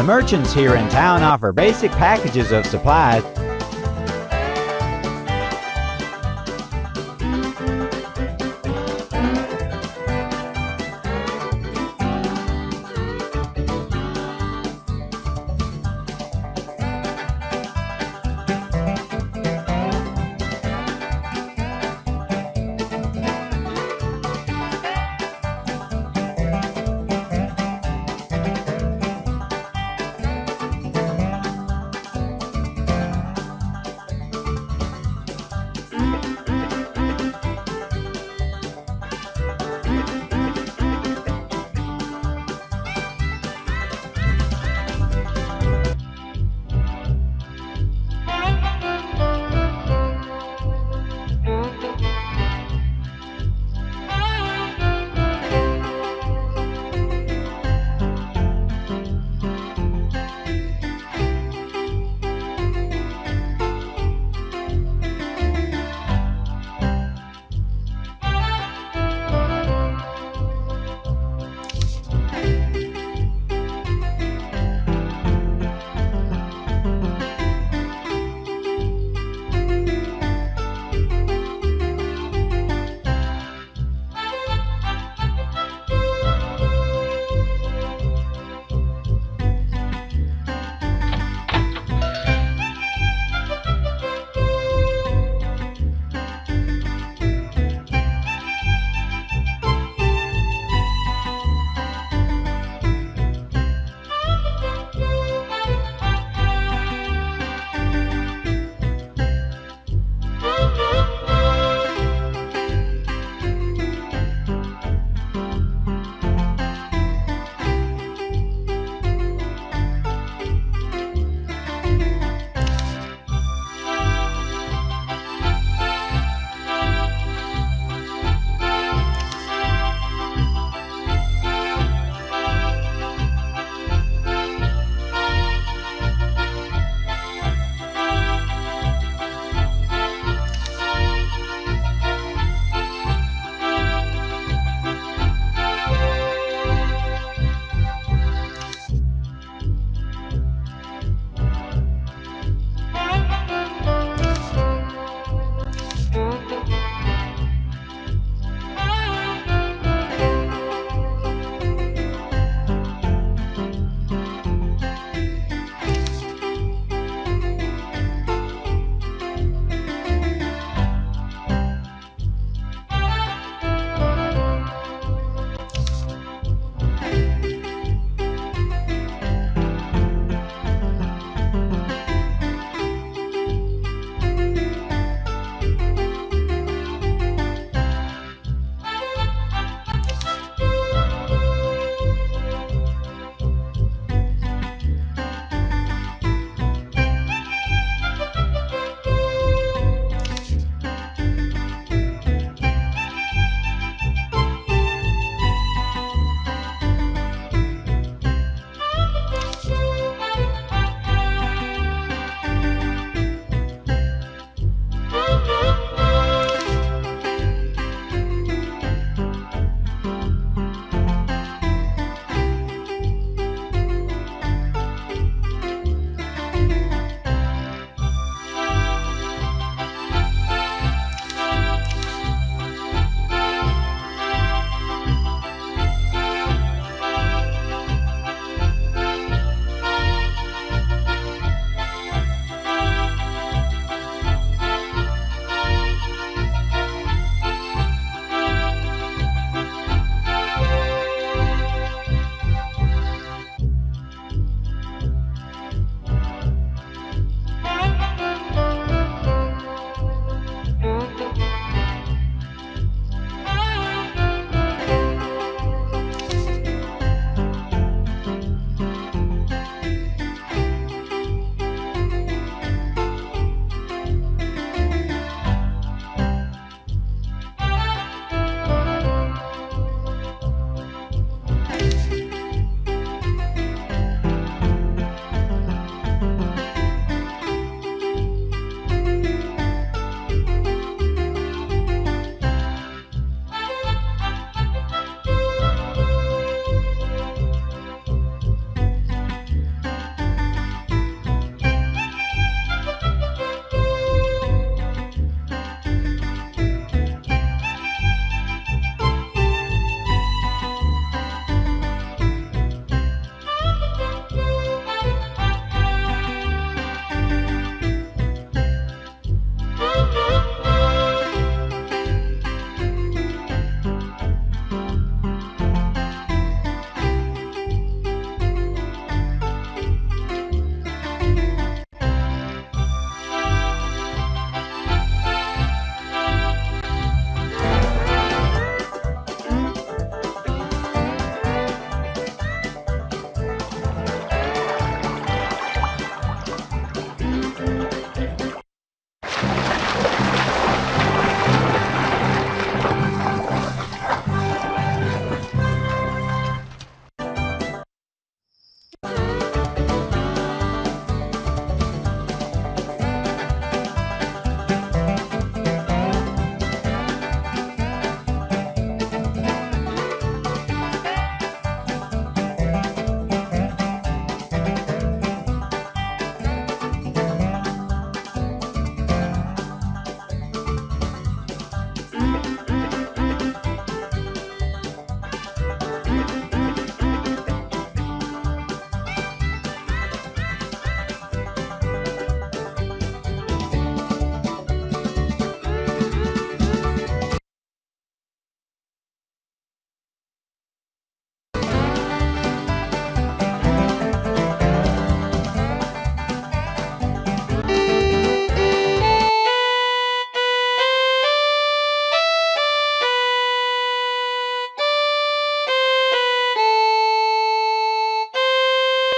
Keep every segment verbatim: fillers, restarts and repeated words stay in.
The merchants here in town offer basic packages of supplies.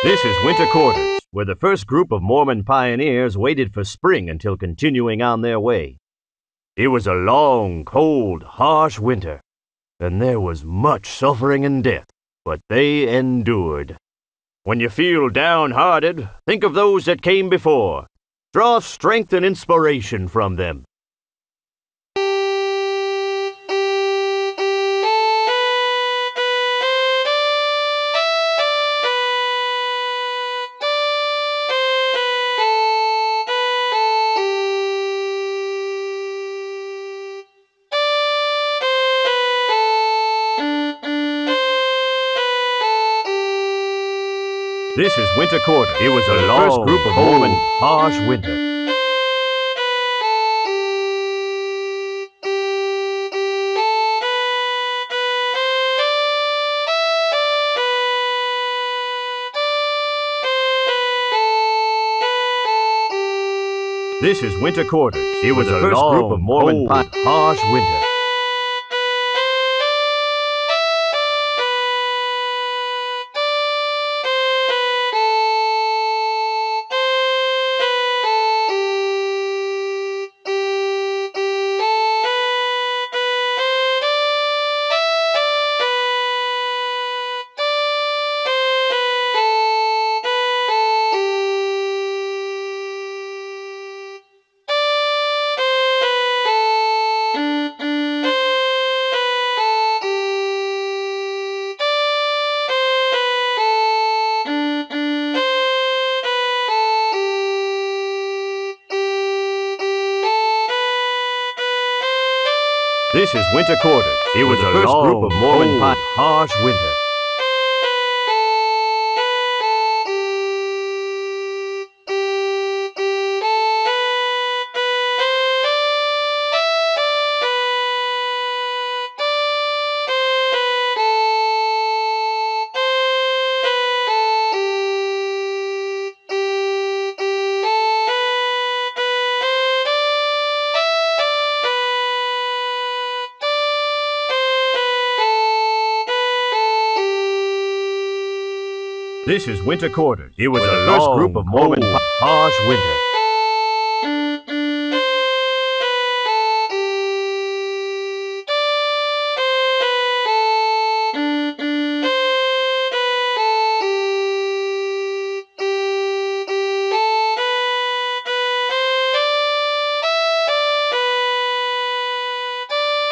This is Winter Quarters, where the first group of Mormon pioneers waited for spring until continuing on their way. It was a long, cold, harsh winter, and there was much suffering and death, but they endured. When you feel downhearted, think of those that came before. Draw strength and inspiration from them. This is Winter Quarters. It was a the long, first group of warm and harsh winter. This is Winter Quarters. It was the first long, group of warm and harsh winter. This is Winter Quarters. It was a long, group of Mormon pot, harsh winter. This is Winter Quarters. It was a the first long, group of Mormon harsh winter.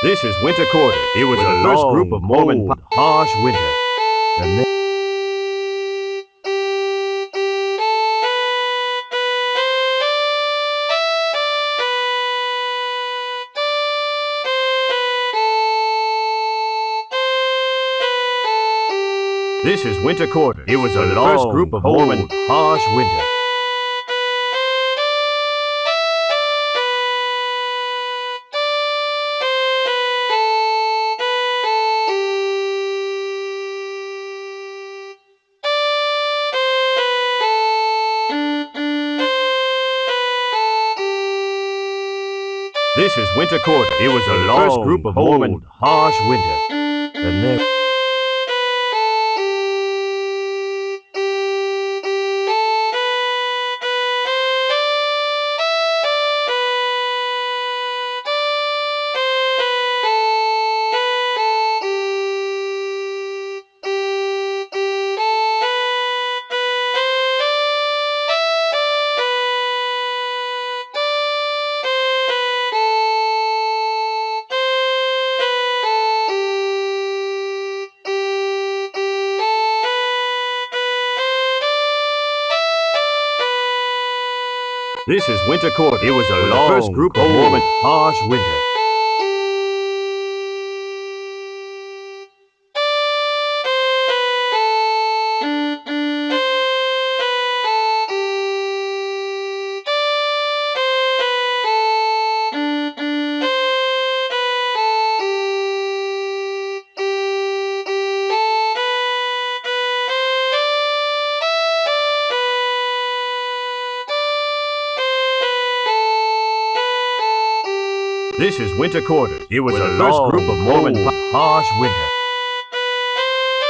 This is Winter Quarters. It was a the first long, group of Mormon harsh winter. And This is Winter Quarters. It was a the long, first group of Mormon harsh winter. This is Winter Quarters. It was a the long, first group of Mormon harsh winter. And there This is Winter Quarters. It was a long, first group of Mormon harsh winter. This is Winter Quarters. It was a the first group of Mormon harsh winter.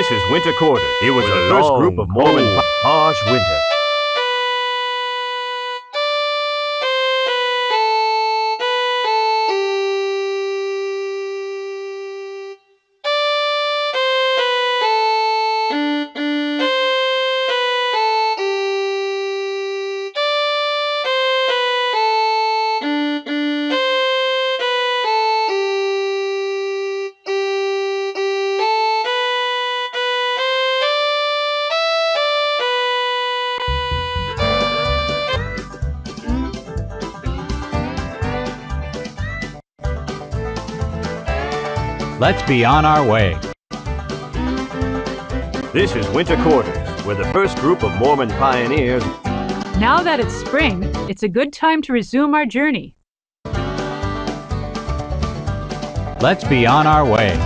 This is Winter Quarters. It was the first group of Mormon harsh winter. Let's be on our way. This is Winter Quarters, where the first group of Mormon pioneers. Now that it's spring, it's a good time to resume our journey. Let's be on our way.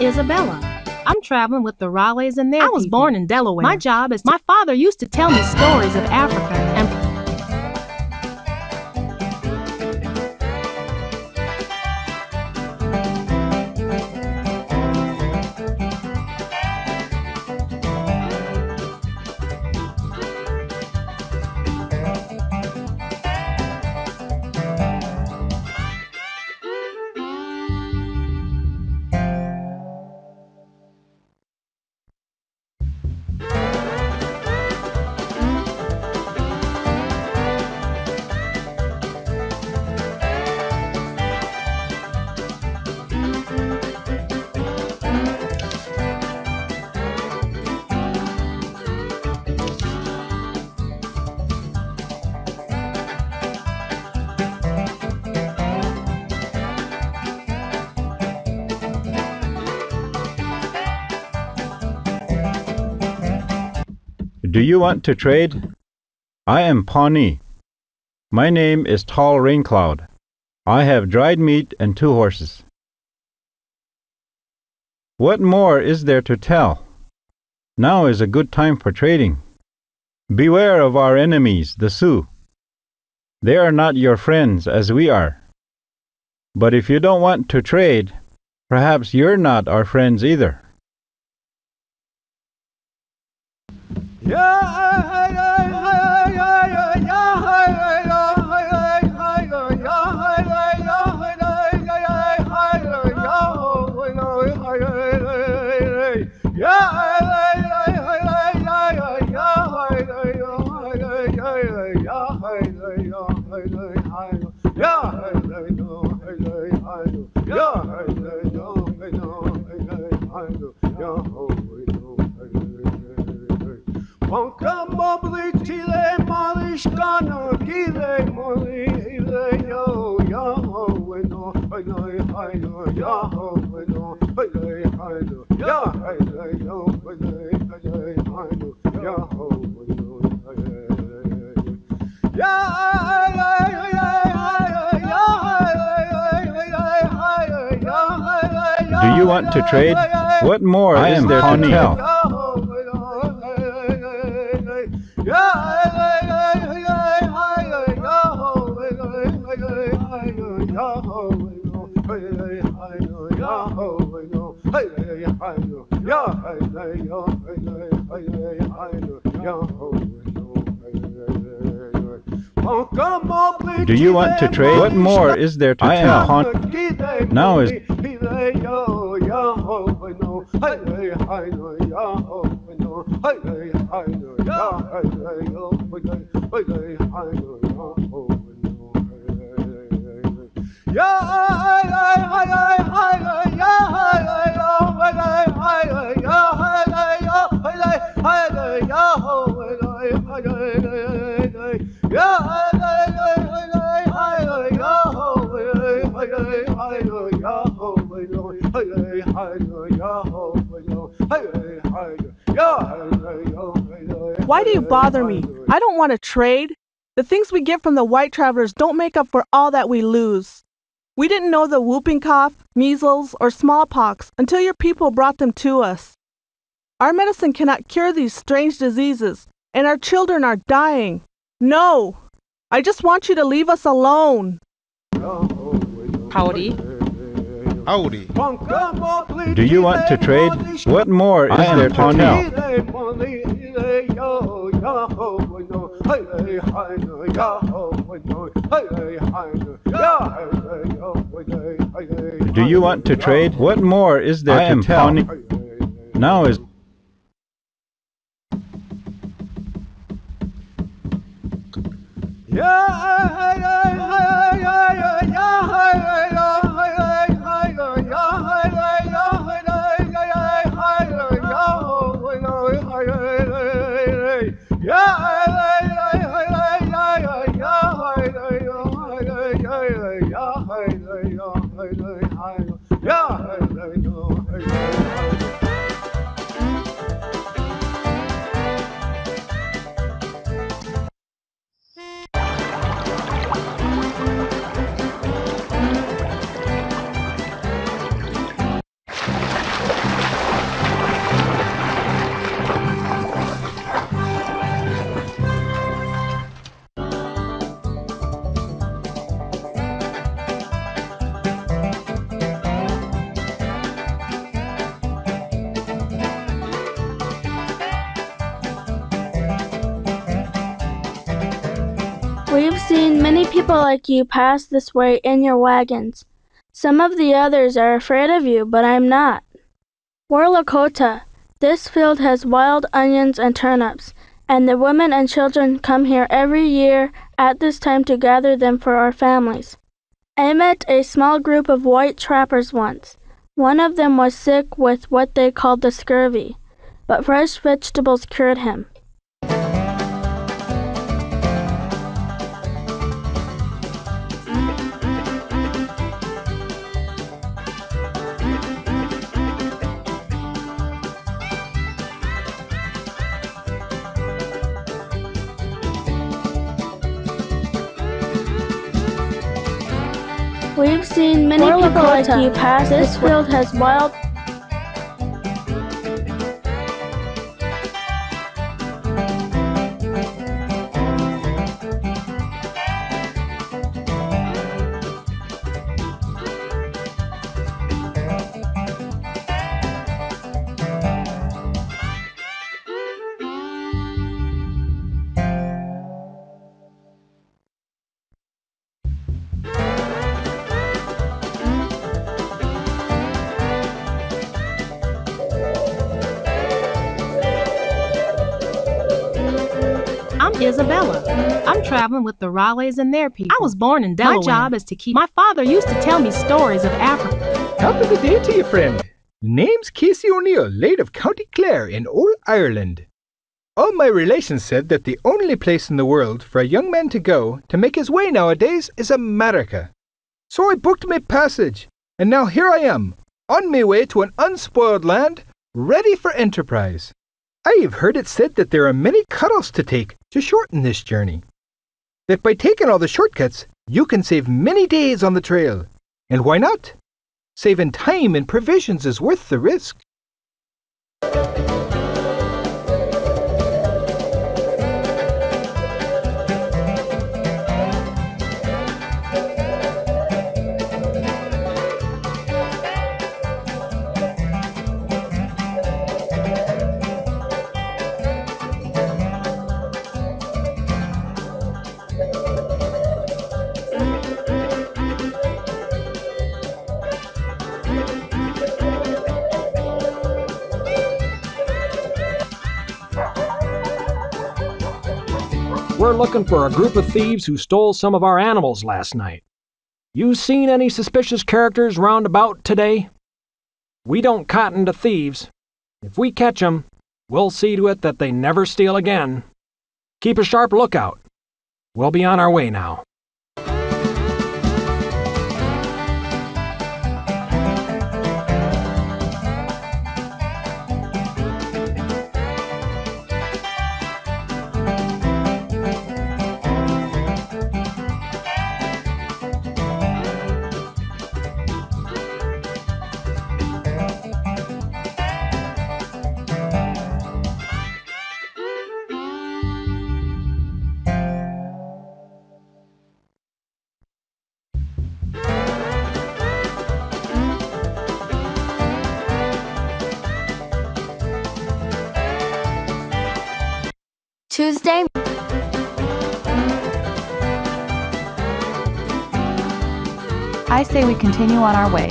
Isabella. I'm traveling with the Raleighs and their I was people. Born in Delaware. My job is my father used to tell me stories of Africa and Do you want to trade? I am Pawnee. My name is Tall Raincloud. I have dried meat and two horses. What more is there to tell? Now is a good time for trading. Beware of our enemies, the Sioux. They are not your friends as we are. But if you don't want to trade, perhaps you're not our friends either. Do you want to trade? What more I is am there to tell? Do you want to trade? What more is there to I tell? Am now is Yeah, I, I, I, I, I, I, oh, Why do you bother me? I don't want to trade. The things we get from the white travelers don't make up for all that we lose. We didn't know the whooping cough, measles, or smallpox until your people brought them to us. Our medicine cannot cure these strange diseases, and our children are dying. No! I just want you to leave us alone. Howdy. Howdy. Do you want to trade? What more is there to tell? Do you want to trade? What more is there to tell? Now is... We've seen many people like you pass this way in your wagons. Some of the others are afraid of you, but I'm not. We're Lakota. This field has wild onions and turnips, and the women and children come here every year at this time to gather them for our families. I met a small group of white trappers once. One of them was sick with what they called the scurvy, but fresh vegetables cured him. We've seen many people like you pass this field has wild. Isabella. I'm traveling with the Raleighs and their people. I was born in Delaware. My job is to keep... My father used to tell me stories of Africa. Have a good day to you, friend. Name's Casey O'Neill, late of County Clare in Old Ireland. All my relations said that the only place in the world for a young man to go to make his way nowadays is America. So I booked my passage, and now here I am, on my way to an unspoiled land, ready for enterprise. I have heard it said that there are many cut-offs to take to shorten this journey. That by taking all the shortcuts, you can save many days on the trail. And why not? Saving time and provisions is worth the risk. We're looking for a group of thieves who stole some of our animals last night. You seen any suspicious characters round about today? We don't cotton to thieves. If we catch them, we'll see to it that they never steal again. Keep a sharp lookout. We'll be on our way now. Tuesday, I say we continue on our way.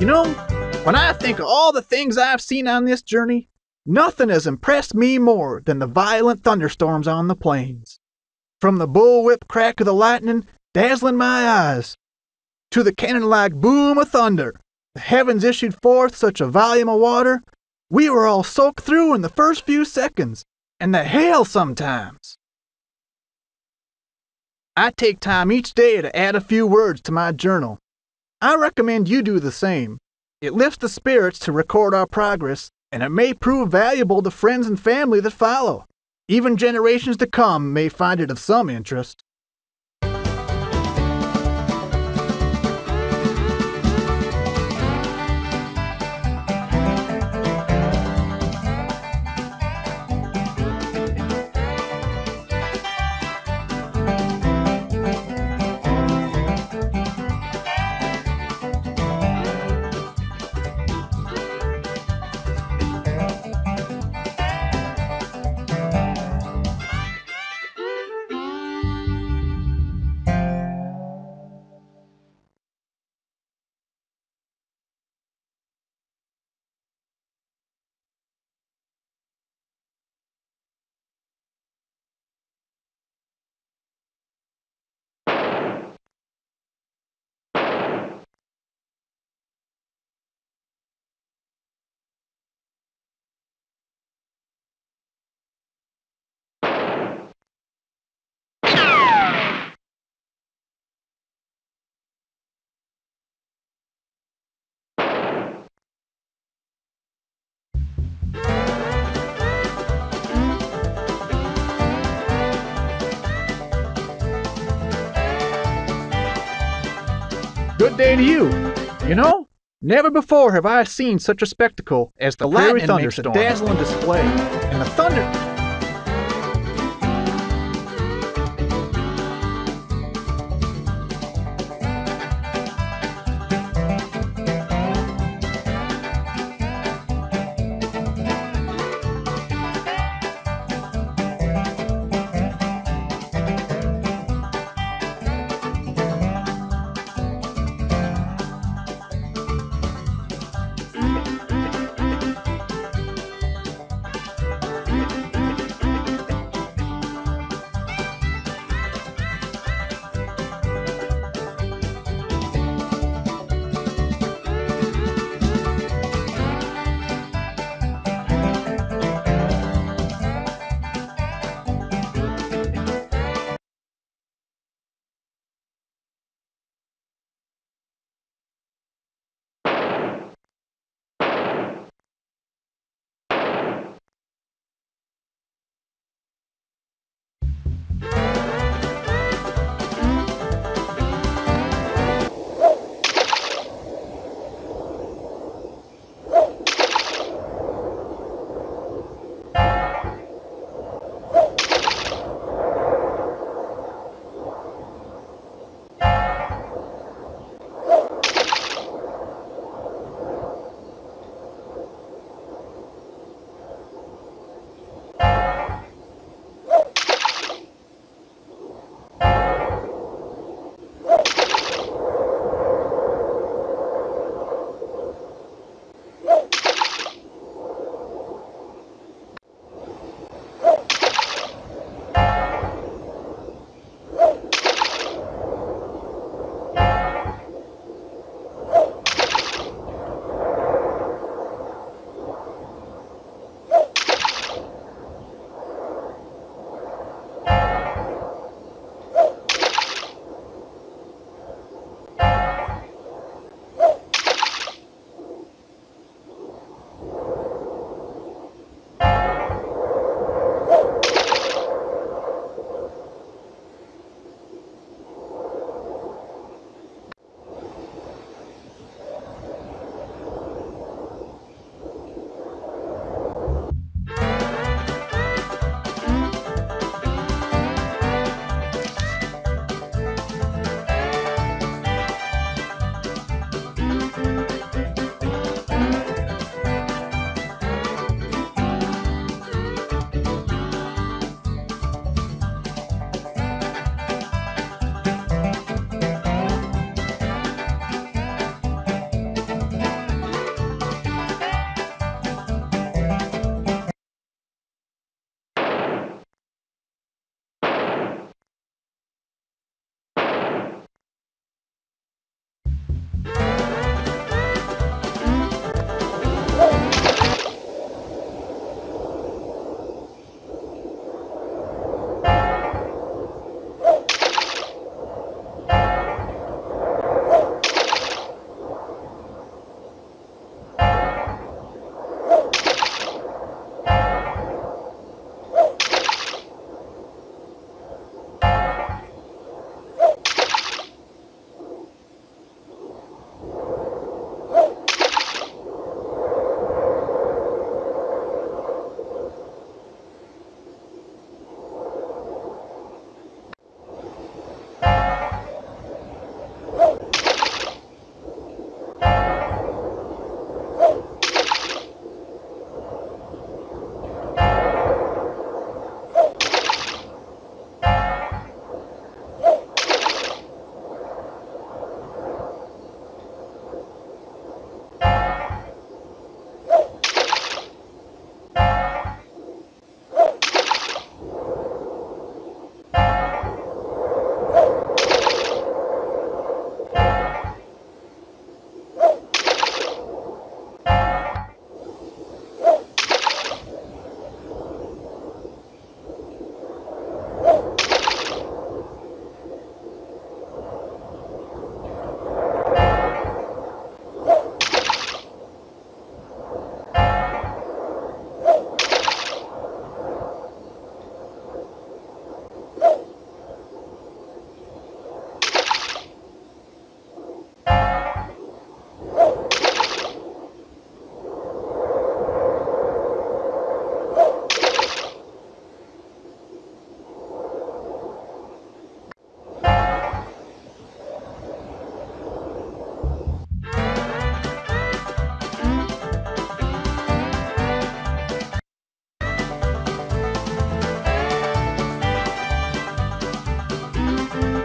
You know, when I think of all the things I've seen on this journey, nothing has impressed me more than the violent thunderstorms on the plains. From the bullwhip crack of the lightning dazzling my eyes, to the cannon-like boom of thunder, the heavens issued forth such a volume of water, we were all soaked through in the first few seconds, and the hail sometimes. I take time each day to add a few words to my journal. I recommend you do the same. It lifts the spirits to record our progress, and it may prove valuable to friends and family that follow. Even generations to come may find it of some interest. Good day to you. You know, never before have I seen such a spectacle as the, the lightning thunderstorm. Makes a dazzling display, and the thunder.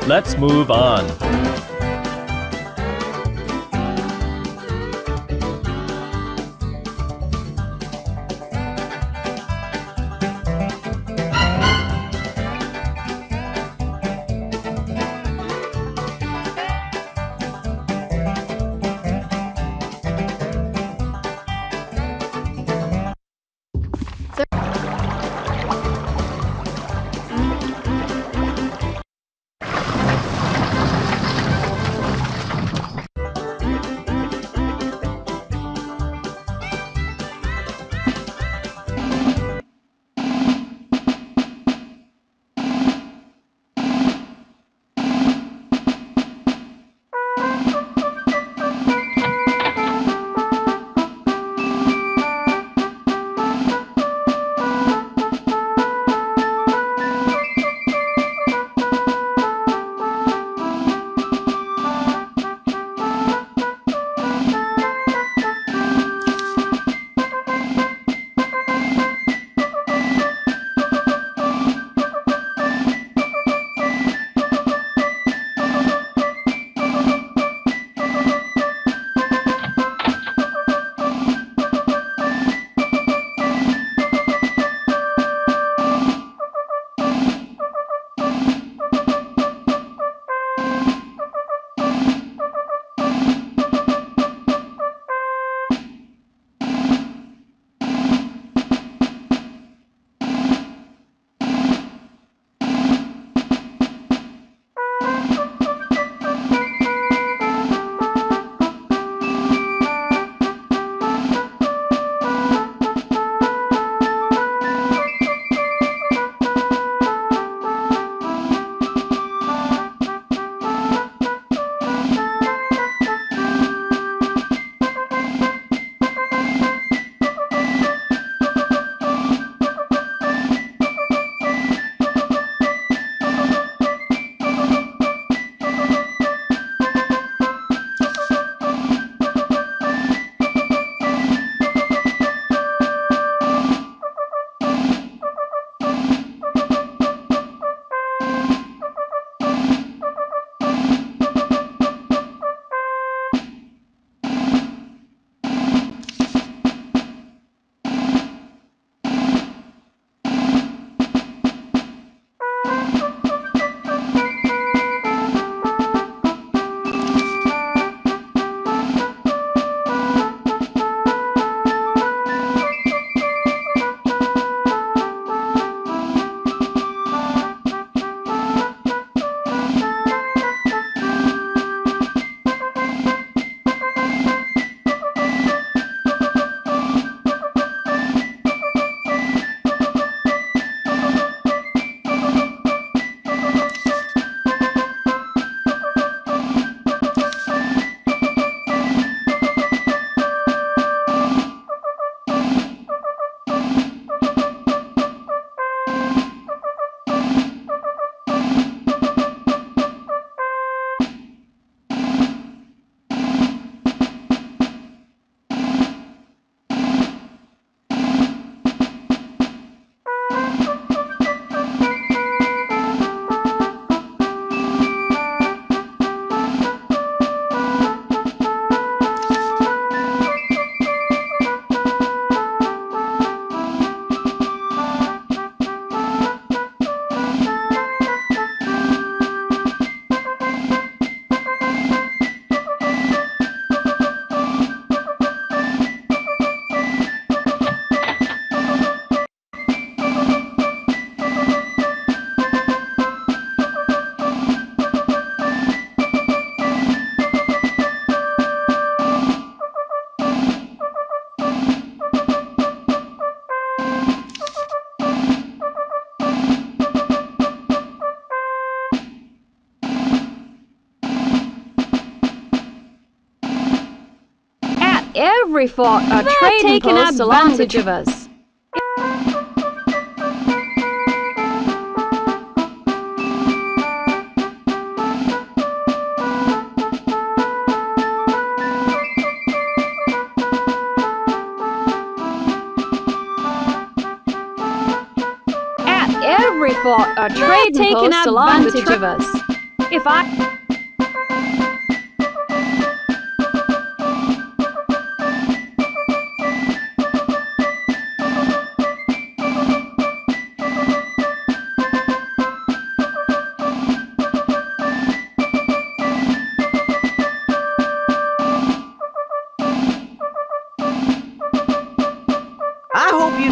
Let's move on. Every fort are trading posts advantage of us. At every fort are trading posts advantage of us. If I...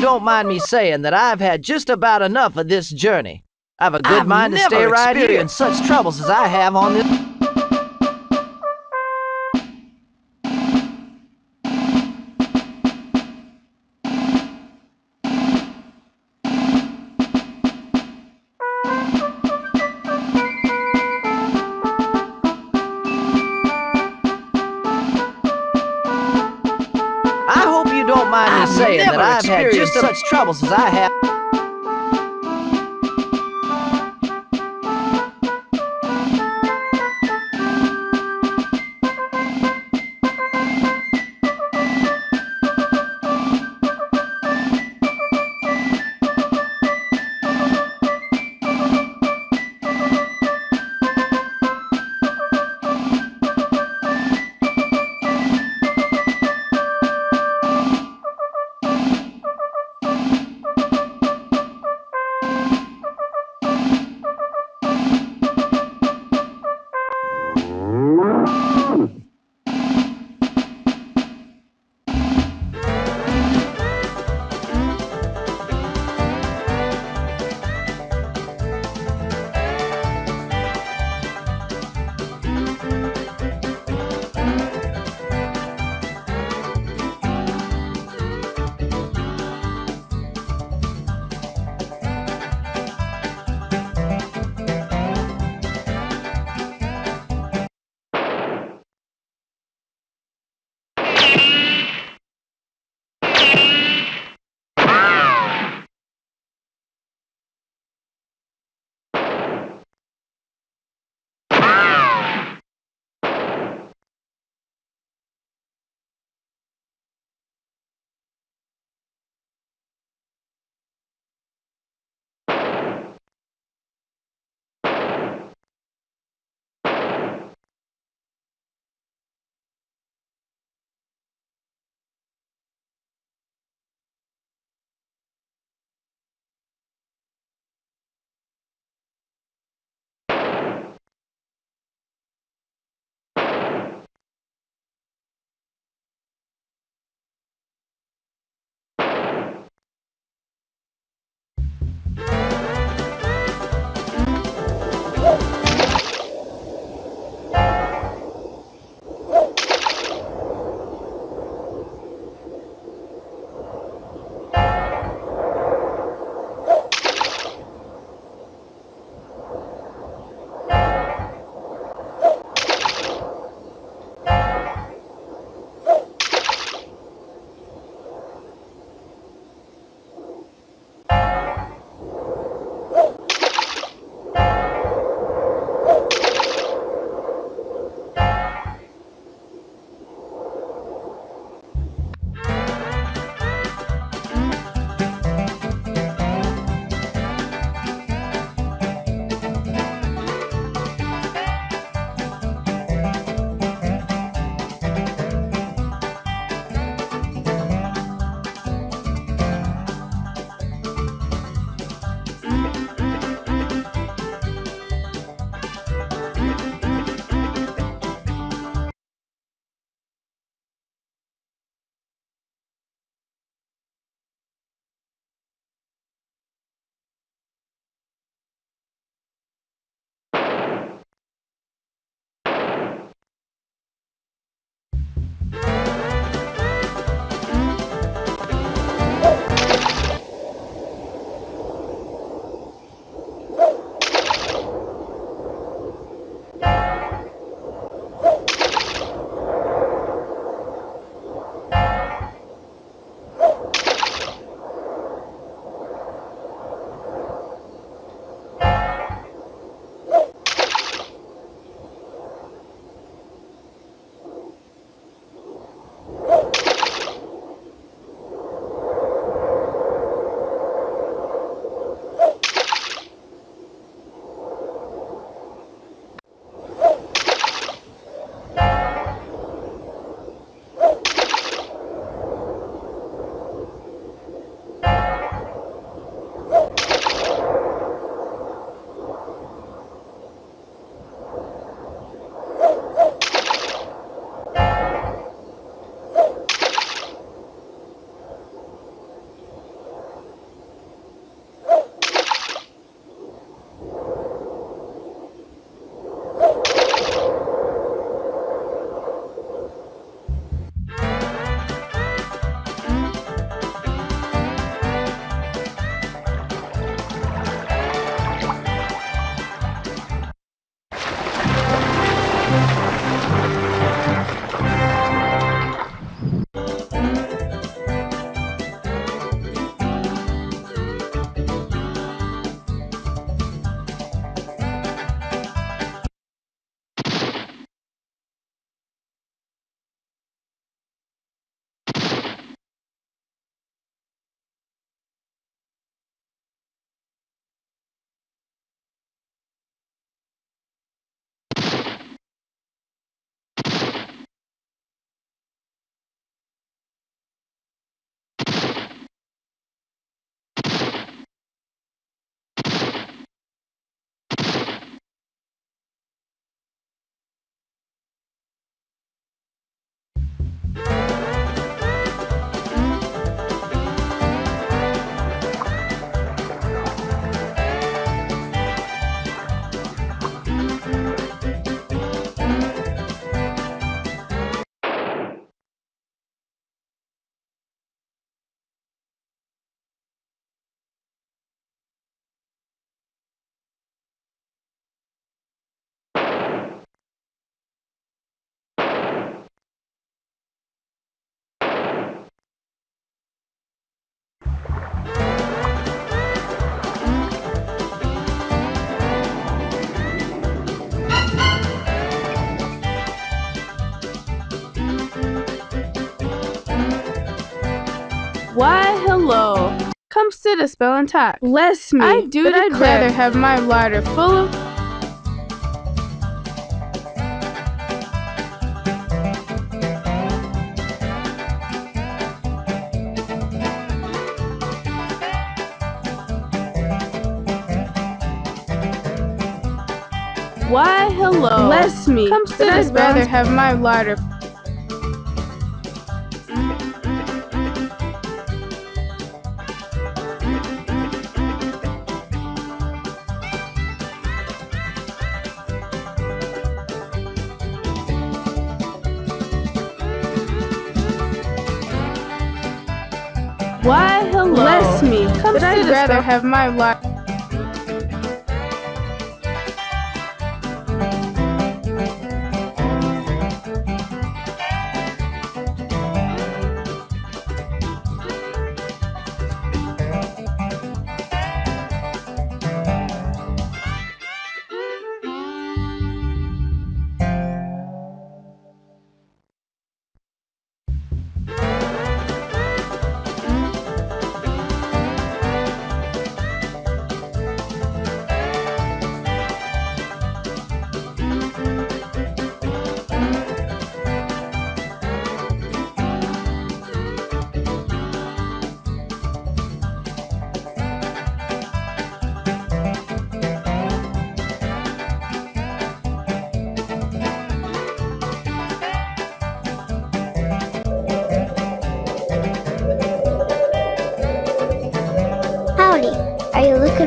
Don't mind me saying that I've had just about enough of this journey. I've a good I've mind to stay right here in such troubles as I have on this. Saying that I've had just such troubles as I have. sit a spell and talk. Bless me. I do but I'd declare. rather have my larder full of... Why, hello. Bless me. Come sit I'd rather and... have my larder... Why, hello. Bless me. Come but I'd rather have my life.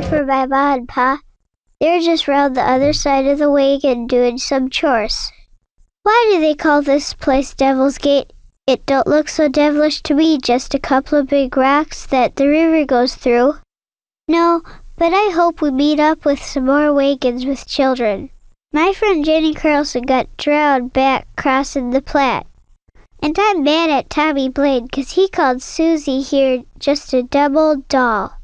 For my ma and pa. They're just round the other side of the way and doing some chores. Why do they call this place Devil's Gate? It don't look so devilish to me, just a couple of big rocks that the river goes through. No, but I hope we meet up with some more wagons with children. My friend Jenny Carlson got drowned back crossing the Platte. And I'm mad at Tommy Blaine because he called Susie here just a dumb old doll.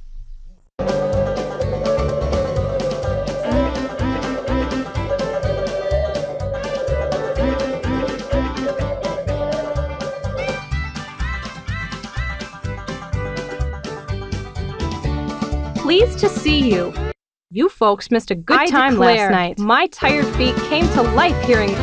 Pleased to see you. You folks missed a good I time declare, last night. My tired feet came to life hearing...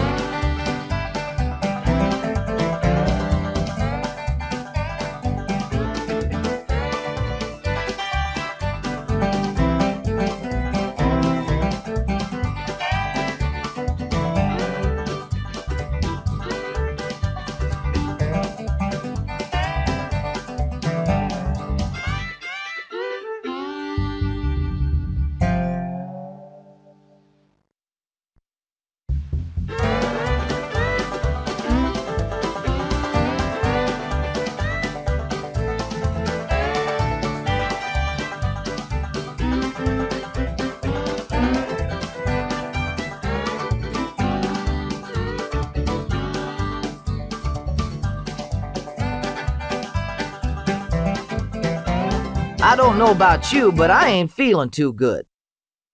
I don't know about you, but I ain't feeling too good.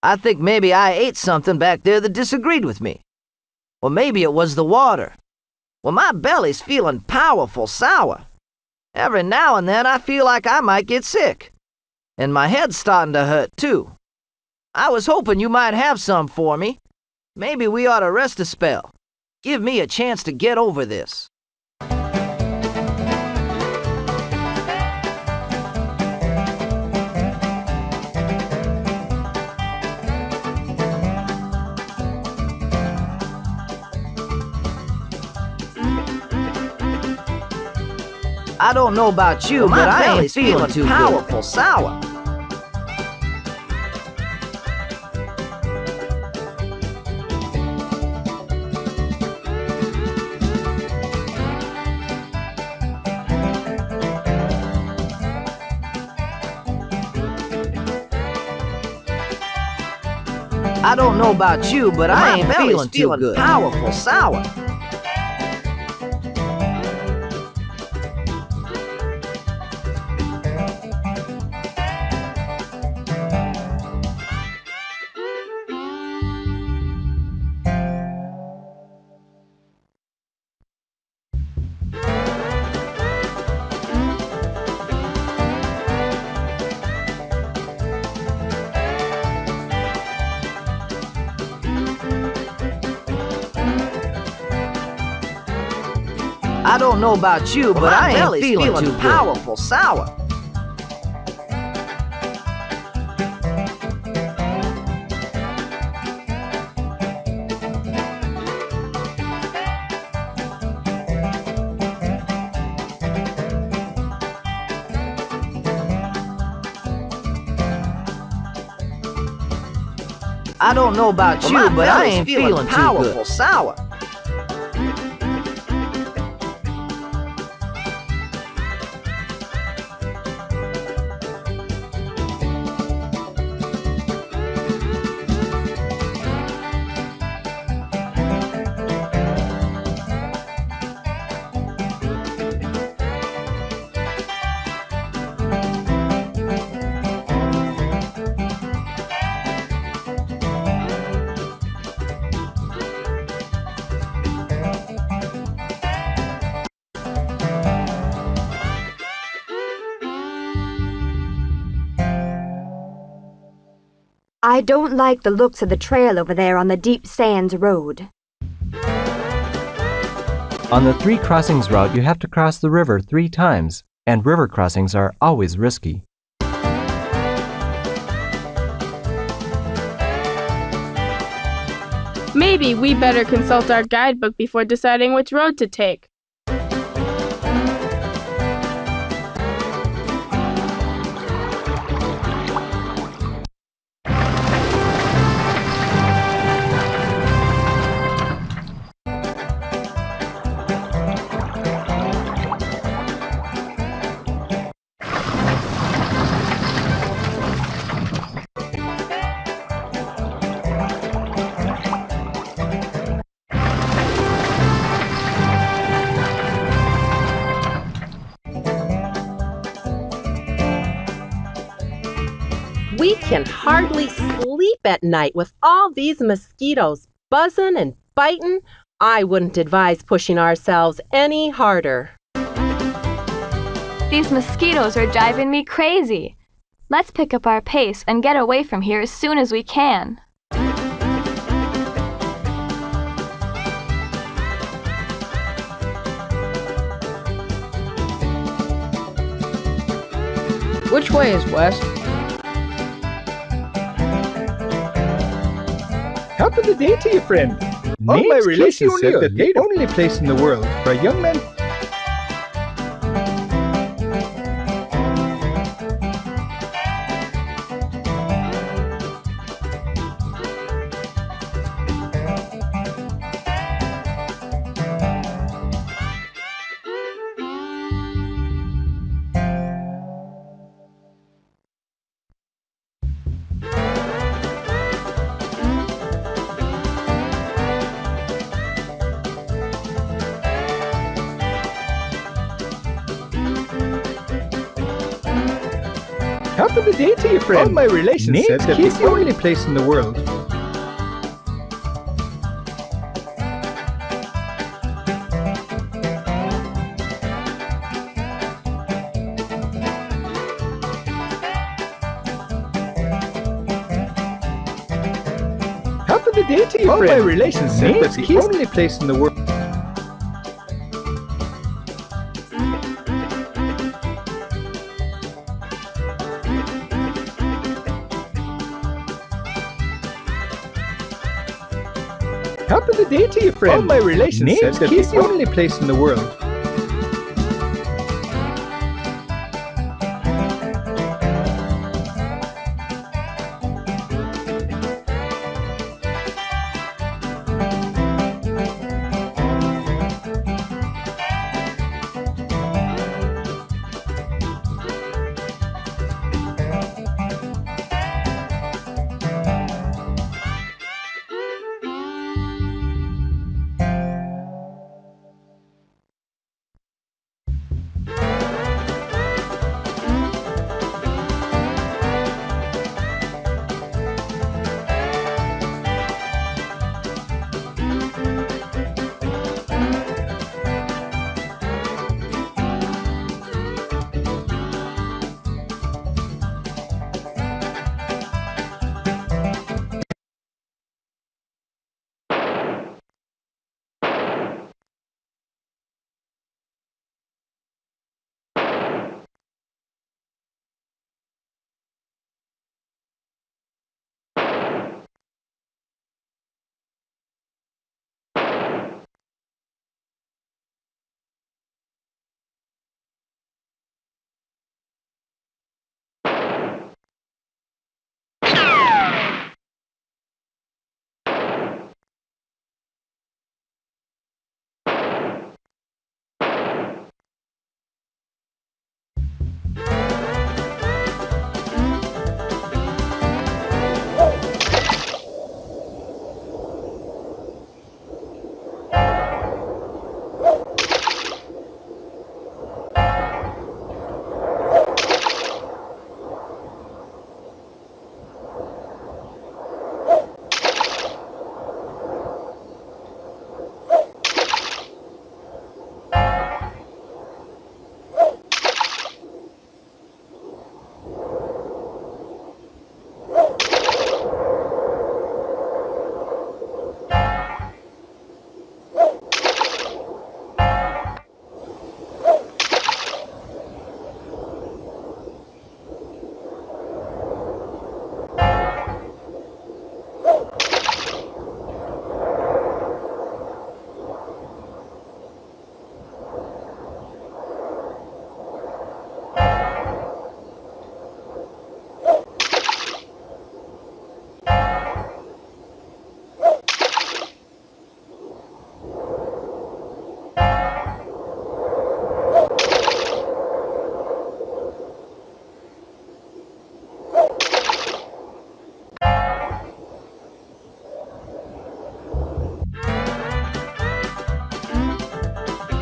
I think maybe I ate something back there that disagreed with me. Or maybe it was the water. Well, my belly's feeling powerful sour. Every now and then I feel like I might get sick. And my head's starting to hurt, too. I was hoping you might have some for me. Maybe we ought to rest a spell. Give me a chance to get over this. I don't know about you, well, but I ain't feeling too powerful sour. I don't know about you, but well, I ain't feeling too good. Powerful sour. I don't know about you, well, but I ain't feeling, feeling too powerful good. Sour. I don't know about well, you, but I ain't feeling, feeling powerful too good. Sour. I don't like the looks of the trail over there on the Deep Sands Road. On the Three Crossings route, you have to cross the river three times, and river crossings are always risky. Maybe we better consult our guidebook before deciding which road to take. We can hardly sleep at night with all these mosquitoes buzzing and biting. I wouldn't advise pushing ourselves any harder. These mosquitoes are driving me crazy. Let's pick up our pace and get away from here as soon as we can. Which way is west? How could the day to you, friend? All my relations said that the only place in the world for a young man. How could the day to you, friend? All my relations Name's said that it's the only place in the world. How could the day to you, All friend? All my relations said that it's the only place in the world. Happy the day to you, friend. All my relations said that it's the only place in the world.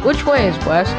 Which way is west?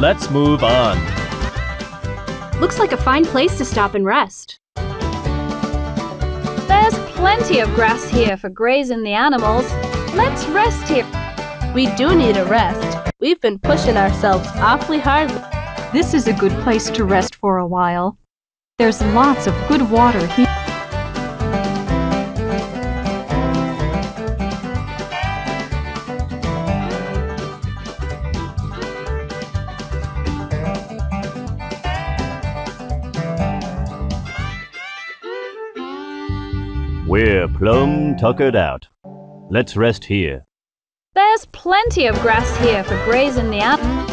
Let's move on. Looks like a fine place to stop and rest. There's plenty of grass here for grazing the animals. Let's rest here. We do need a rest. We've been pushing ourselves awfully hard. This is a good place to rest for a while. There's lots of good water here. We're plumb tuckered out. Let's rest here. There's plenty of grass here for grazing the animals.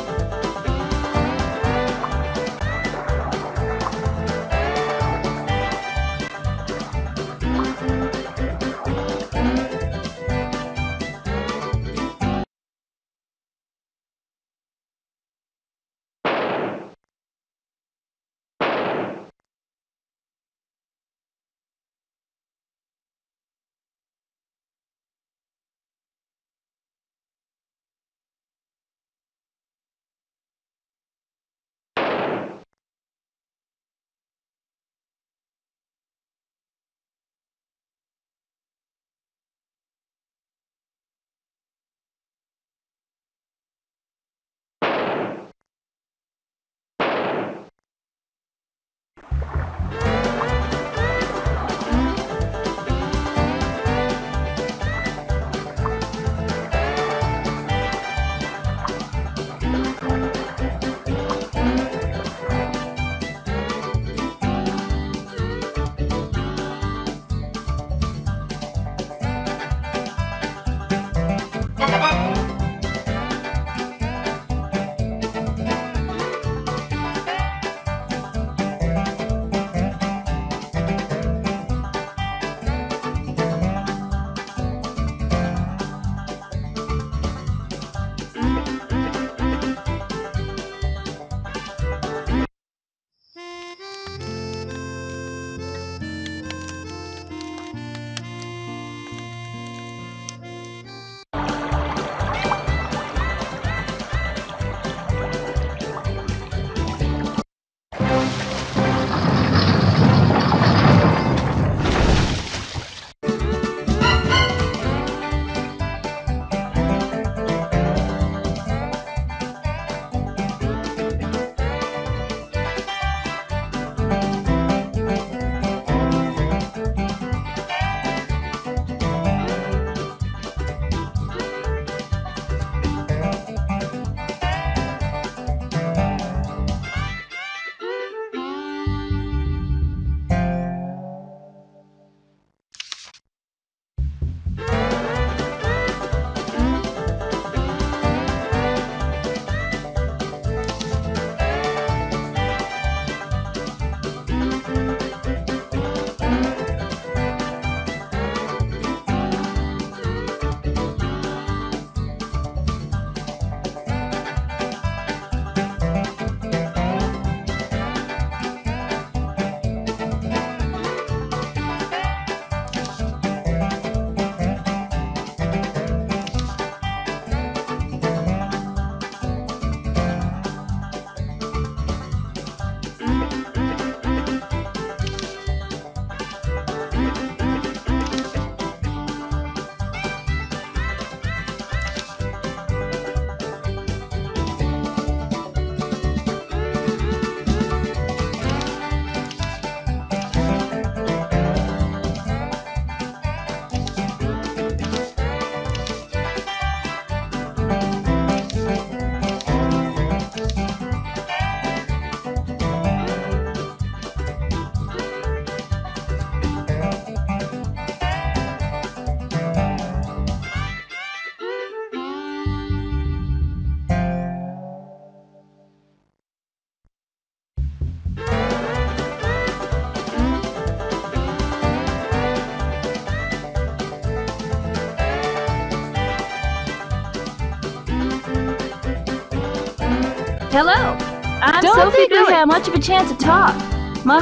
Hello. I'm Don't Sophie think Billy. We have much of a chance to talk. Ma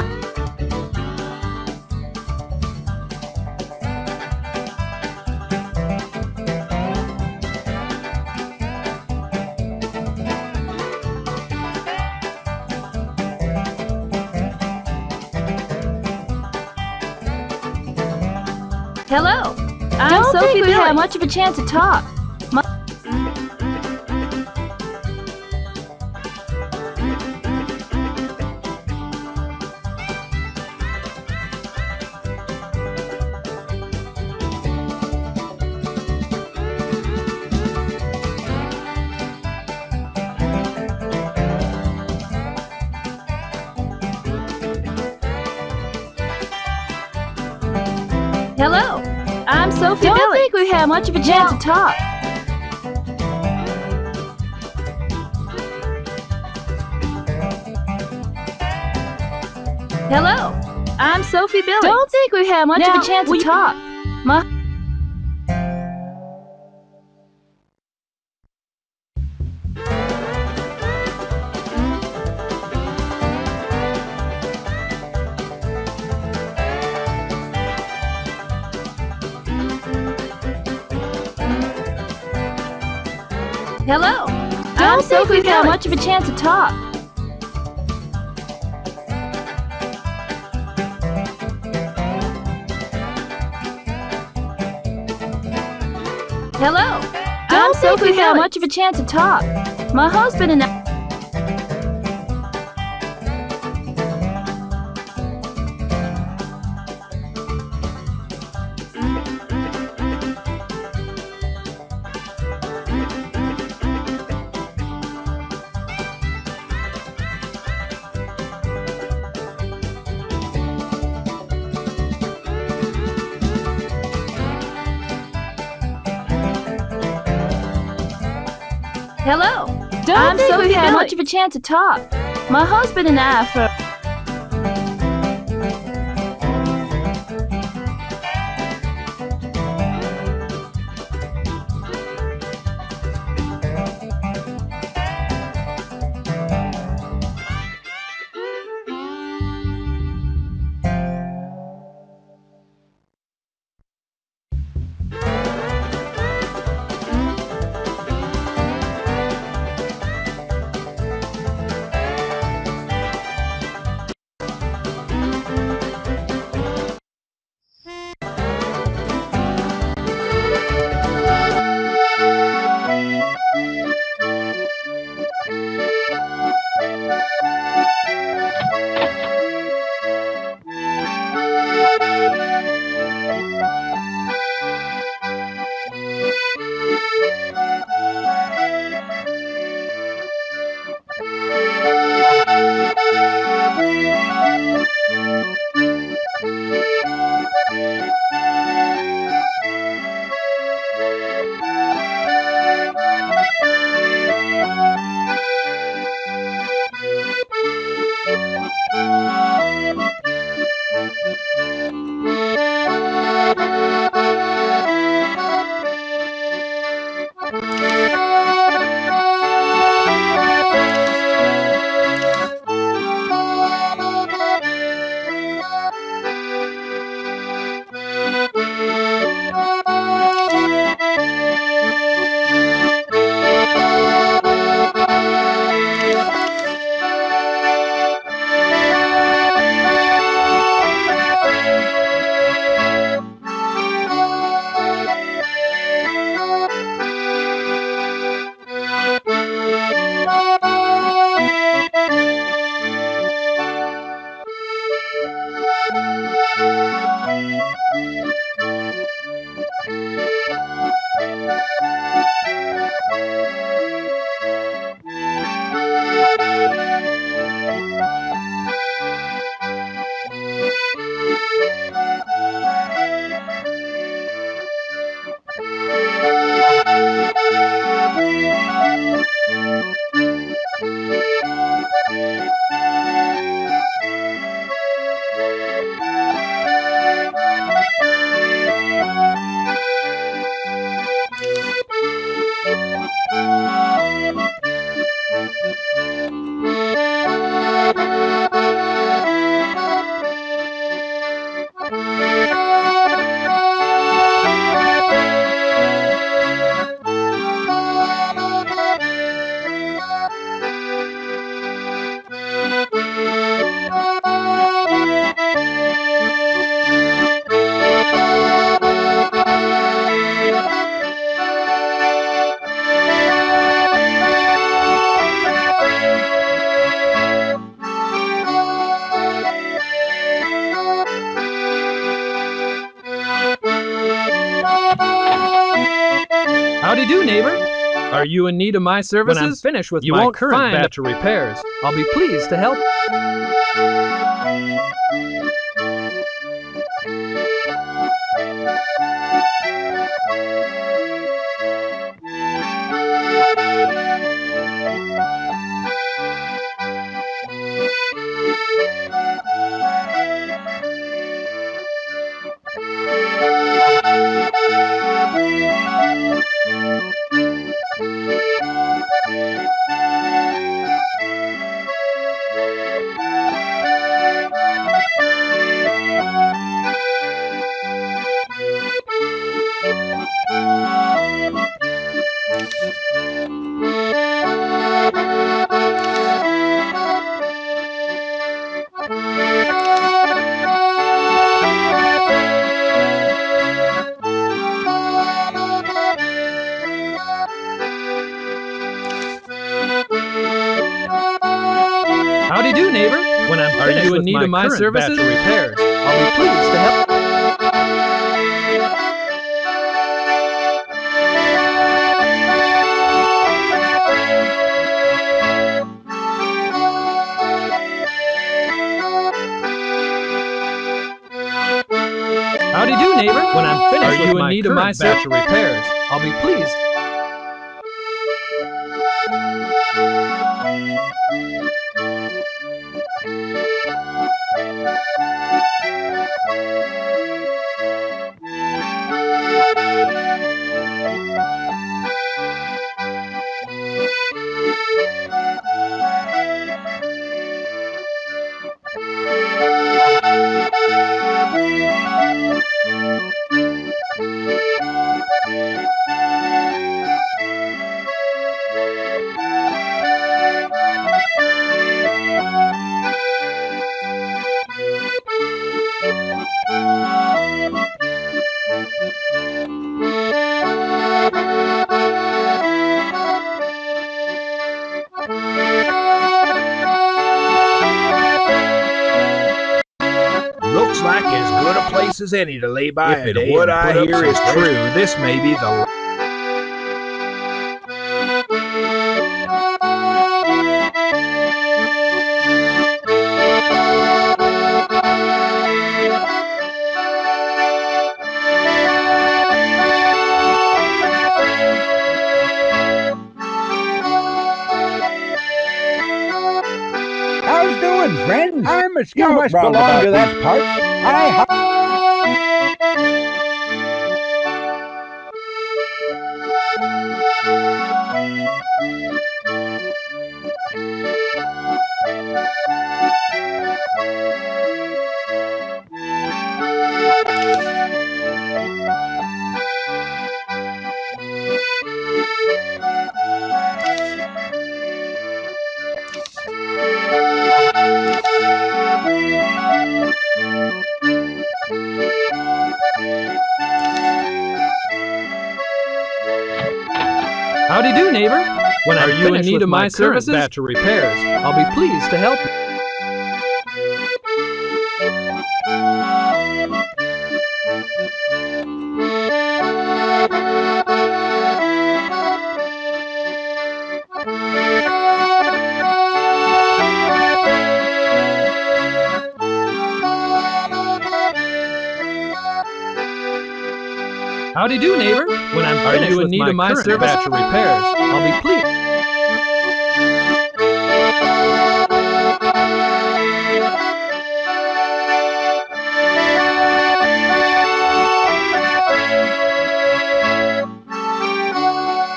Hello. I'm Don't Sophie think we Billy. Have much of a chance to talk. Ma Hello, I'm Sophie Don't Billy. Think we have much of a chance no. to talk. Hello, I'm Sophie Billy. Don't think we have much now, of a chance to talk. Ma Hello. Don't think we've got much of a chance to talk. Hello. Don't think we've got much of a chance to talk. My husband and I. Hello. Don't I'm think Sophie we have much of a chance to talk. My husband and I for Howdy-do, neighbor. Are you in need of my services? When I'm finished with you my current batch of repairs, I'll be pleased to help. Need of my services? Repairs. I'll be pleased to help. Howdy do, neighbor. When I'm finished, are you in need of my batch of repairs? I'll be pleased. As any to lay by if it is. What I hear is true, this may be the how's doing, friend? I'm a scout. You must belong to that part. I. Howdy do, neighbor. When I'm you in need of my, my services, batch of repairs, I'll be pleased to help you. Howdy do, neighbor. When I'm Are finished you in with need my of my service batch of repairs, I'll be pleased. Howdy do, neighbor. When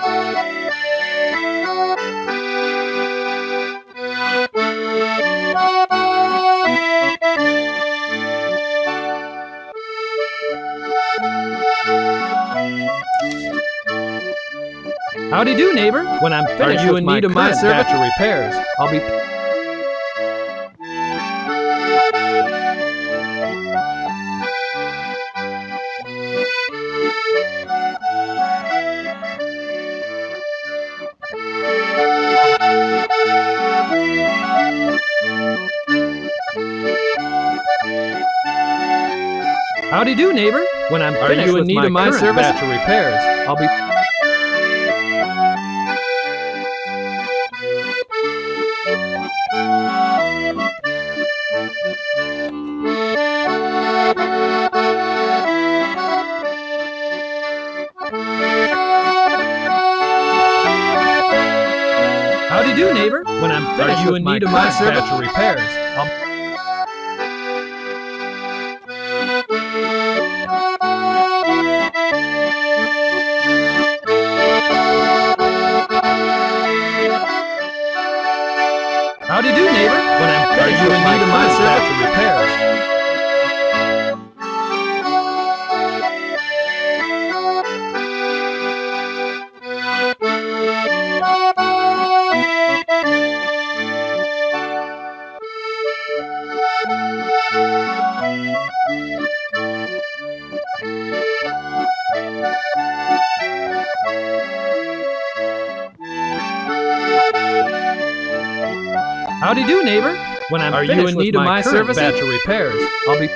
I'm finished with my current batch of repairs, I'll be... Howdy do, neighbor. When I'm finished with my current batch of repairs, I'll be... do, neighbor. When I'm finished Are you with in my need of my service repairs, I'll... Howdy do, neighbor. When I'm finished with my service repairs. Howdy do, neighbor. When I'm Are finished you in with need my, my service batch of repairs, I'll be...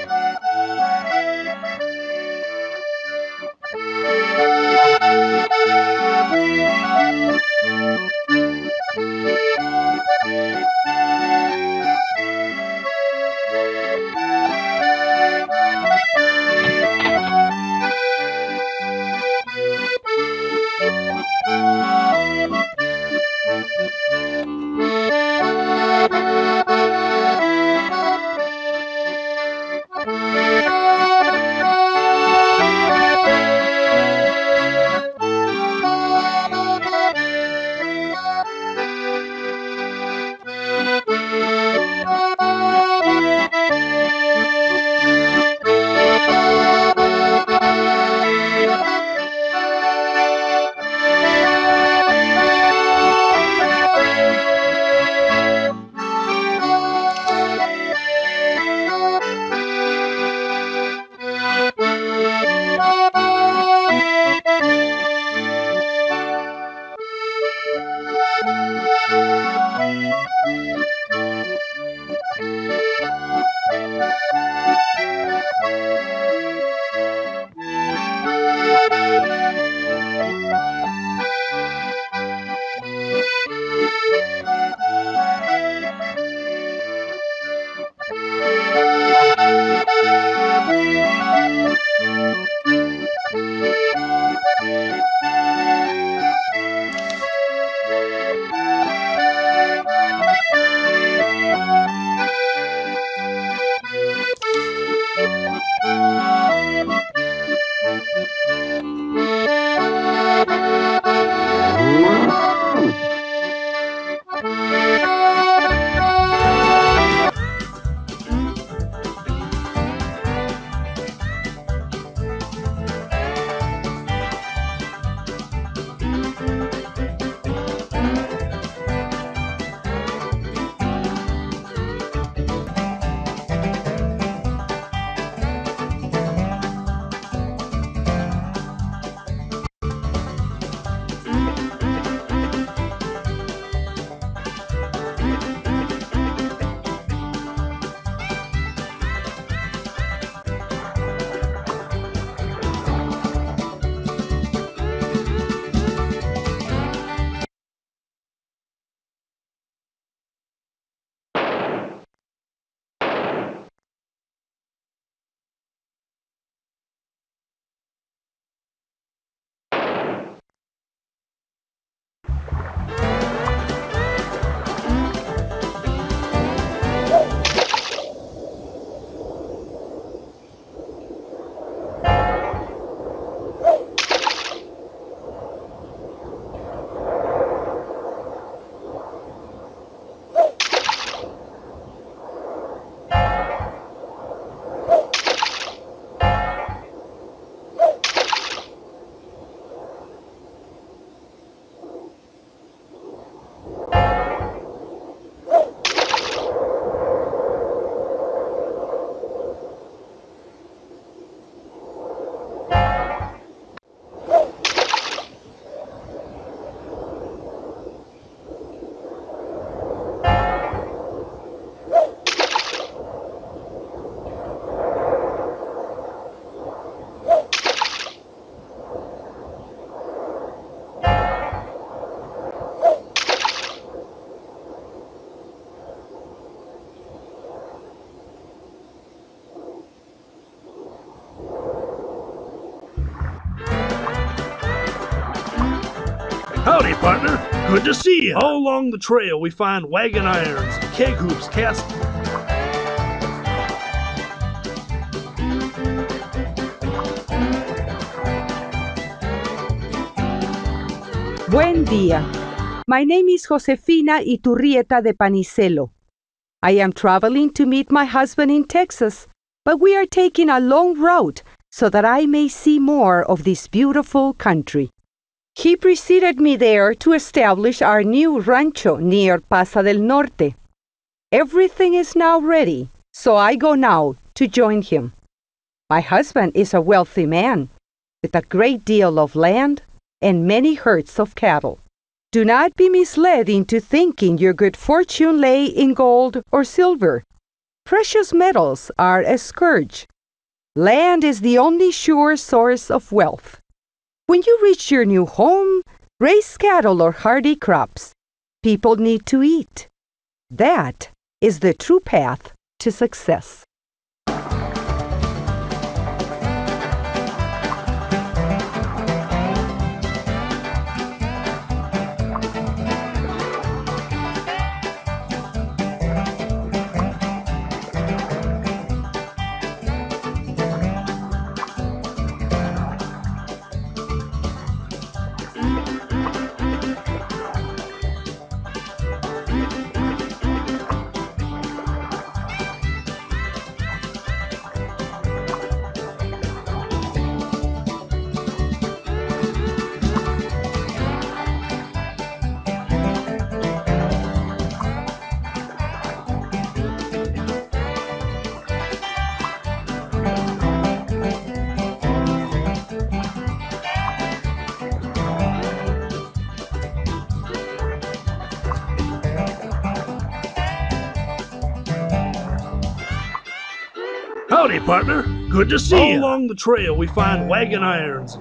Howdy, partner. Good to see you. All along the trail, we find wagon irons, keg hoops, cast... Buen dia. My name is Josefina Iturrieta de Panicello. I am traveling to meet my husband in Texas, but we are taking a long route so that I may see more of this beautiful country. He preceded me there to establish our new rancho near Paso del Norte. Everything is now ready, so I go now to join him. My husband is a wealthy man, with a great deal of land and many herds of cattle. Do not be misled into thinking your good fortune lay in gold or silver. Precious metals are a scourge. Land is the only sure source of wealth. When you reach your new home, raise cattle or hardy crops. People need to eat. That is the true path to success. Howdy, partner. Good to see you. All along the trail, we find wagon irons.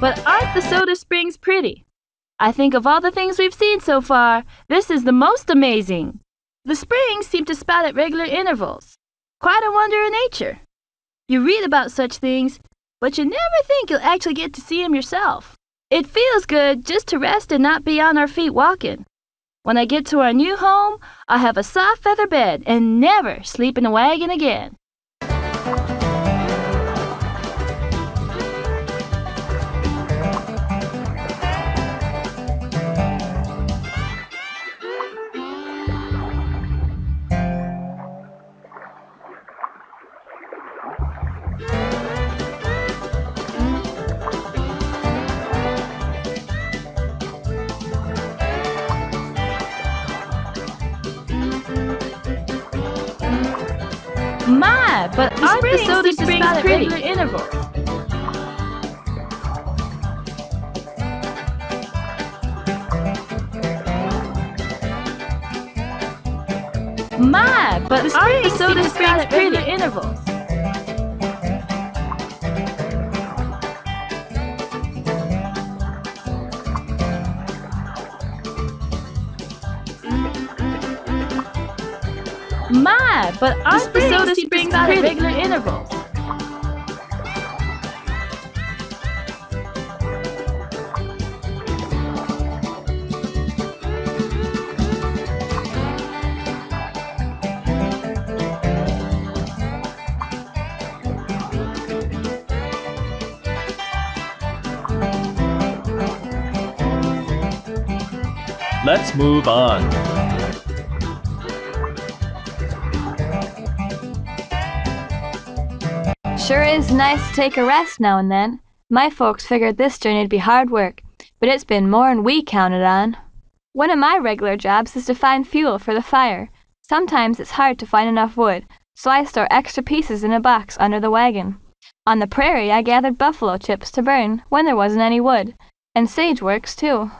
But aren't the soda springs pretty? I think of all the things we've seen so far, this is the most amazing. The springs seem to spout at regular intervals. Quite a wonder of nature. You read about such things, but you never think you'll actually get to see them yourself. It feels good just to rest and not be on our feet walking. When I get to our new home, I'll have a soft feather bed and never sleep in a wagon again. My, but aren't the soda springs pretty? Interval. My, but aren't the soda springs pretty? Intervals. My, but aren't the soda springs pretty? At regular intervals. Let's move on. Sure is nice to take a rest now and then. My folks figured this journey'd be hard work, but it's been more'n we counted on. One of my regular jobs is to find fuel for the fire. Sometimes it's hard to find enough wood, so I store extra pieces in a box under the wagon. On the prairie, I gathered buffalo chips to burn when there wasn't any wood, and sage works too.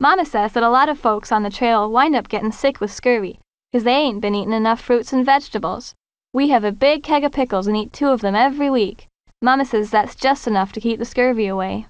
Mama says that a lot of folks on the trail wind up getting sick with scurvy, 'cause they ain't been eating enough fruits and vegetables. We have a big keg of pickles and eat two of them every week. Mama says that's just enough to keep the scurvy away.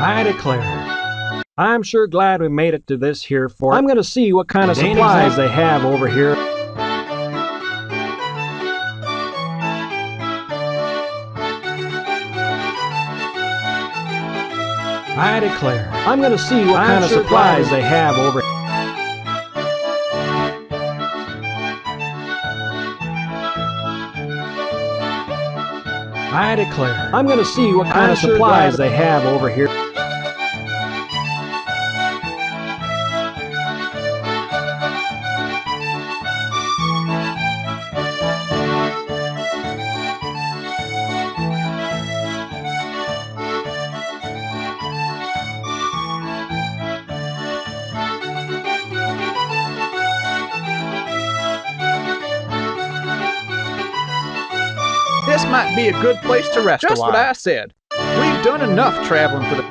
I declare. I'm sure glad we made it to this here fort. I'm going to see what kind of supplies they have over here. I declare. I'm going to see what kind of supplies they have over here. I declare. I'm going to see what kind of supplies they have over here. This might be a good place to rest. Just a while. What I said. We've done enough traveling for the...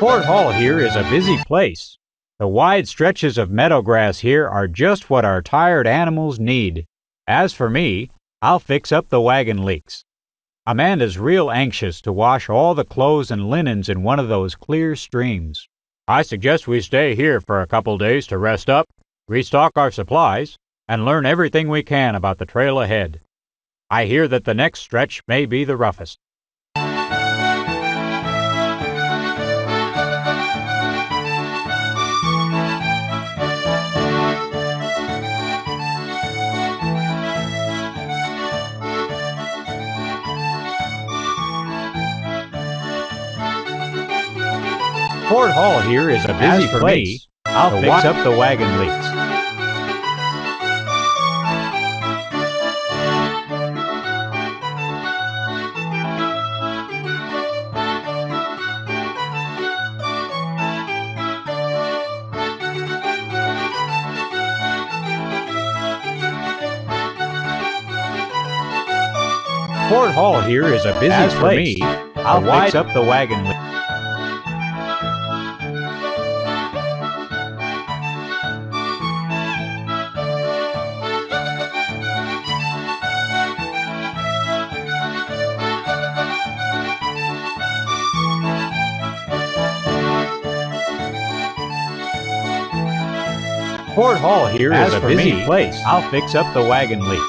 Fort Hall here is a busy place. The wide stretches of meadow grass here are just what our tired animals need. As for me, I'll fix up the wagon leaks. Amanda's real anxious to wash all the clothes and linens in one of those clear streams. I suggest we stay here for a couple days to rest up, restock our supplies, and learn everything we can about the trail ahead. I hear that the next stretch may be the roughest. Fort Hall here is a busy place. As for me, I'll fix up the wagon leaks. Fort Hall here is a busy place. As for me, I'll fix up the wagon leaks. Fort Hall here is a busy place. I'll fix up the wagon leak.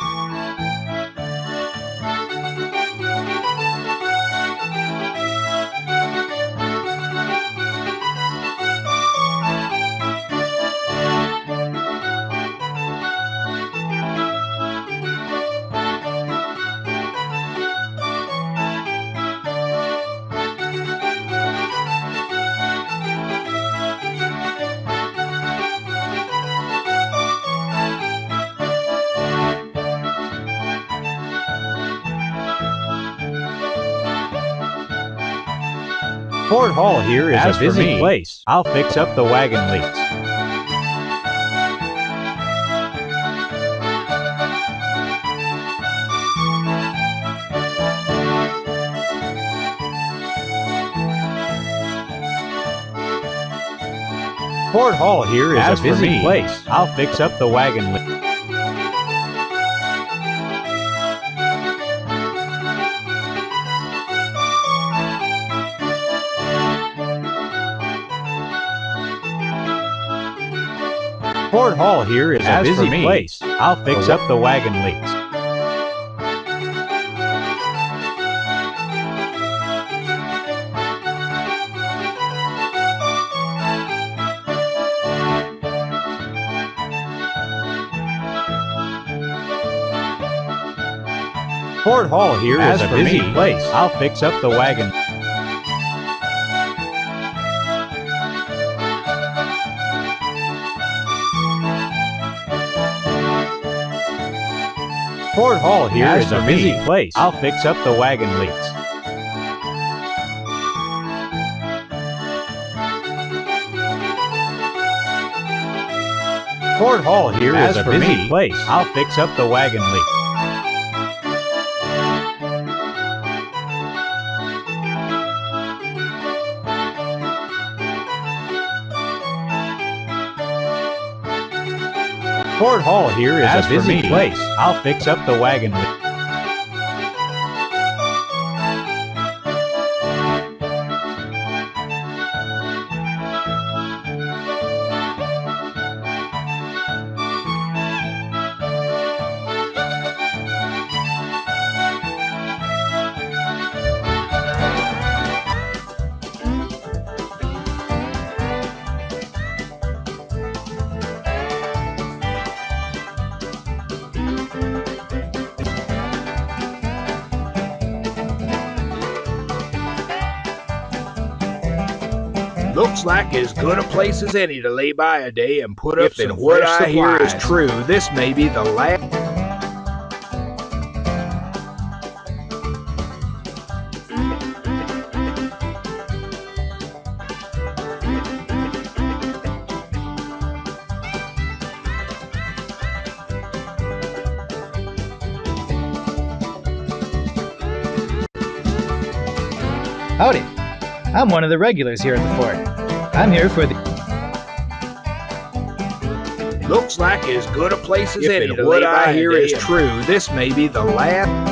Fort Hall here is a busy place. I'll fix up the wagon leaks. Fort Hall here is a busy place. I'll fix up the wagon leaks. Fort Hall here is a busy place. I'll fix up the wagon leaks. Fort Hall here is a busy place. I'll fix up the wagon leaks. Fort Hall here is a busy place. I'll fix up the wagon leaks. Fort Hall here is a busy place. I'll fix up the wagon leak. Fort Hall here is a busy place. I'll fix up the wagon leak. Looks like as good a place as any to lay by a day and put up some fresh supplies. If what I hear is true, this may be the last. Howdy. I'm one of the regulars here at the fort. I'm here for the... Looks like as good a place as any. What I hear is true. This may be the last...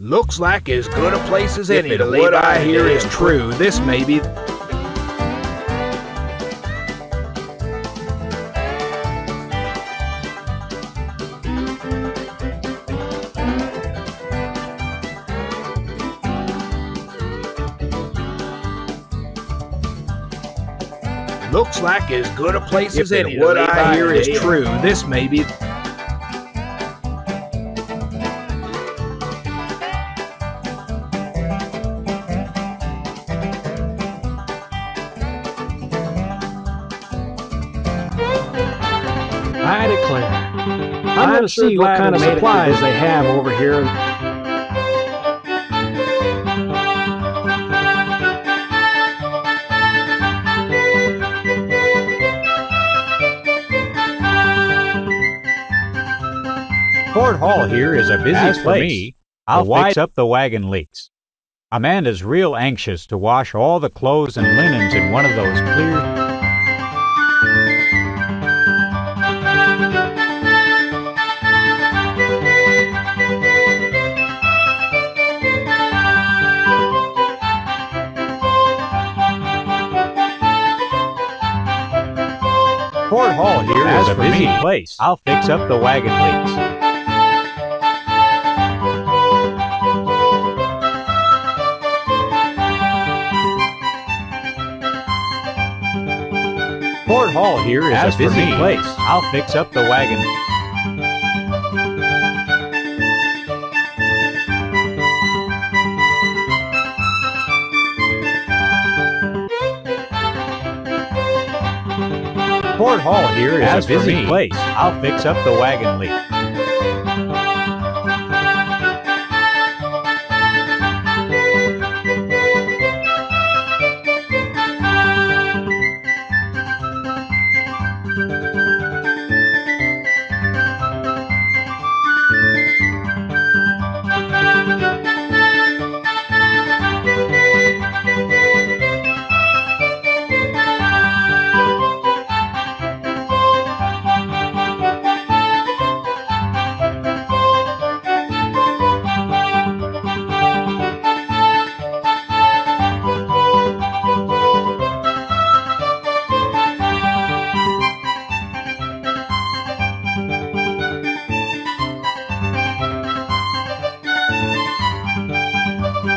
Looks like as good a place as any to lay by. What I hear is true. This may be. Looks like as good a place as any. What I hear is true. This may be. I declare. I'm going to see what kind of supplies they have over here. Fort Hall here is a busy place. As for me, I'll fix up the wagon leaks. Amanda's real anxious to wash all the clothes and linens in one of those clear... Fort Hall here is a busy place. I'll fix up the wagon leaks. Fort Hall here is a busy place. I'll fix up the wagon. Fort Hall here is a busy place. I'll fix up the wagon leak.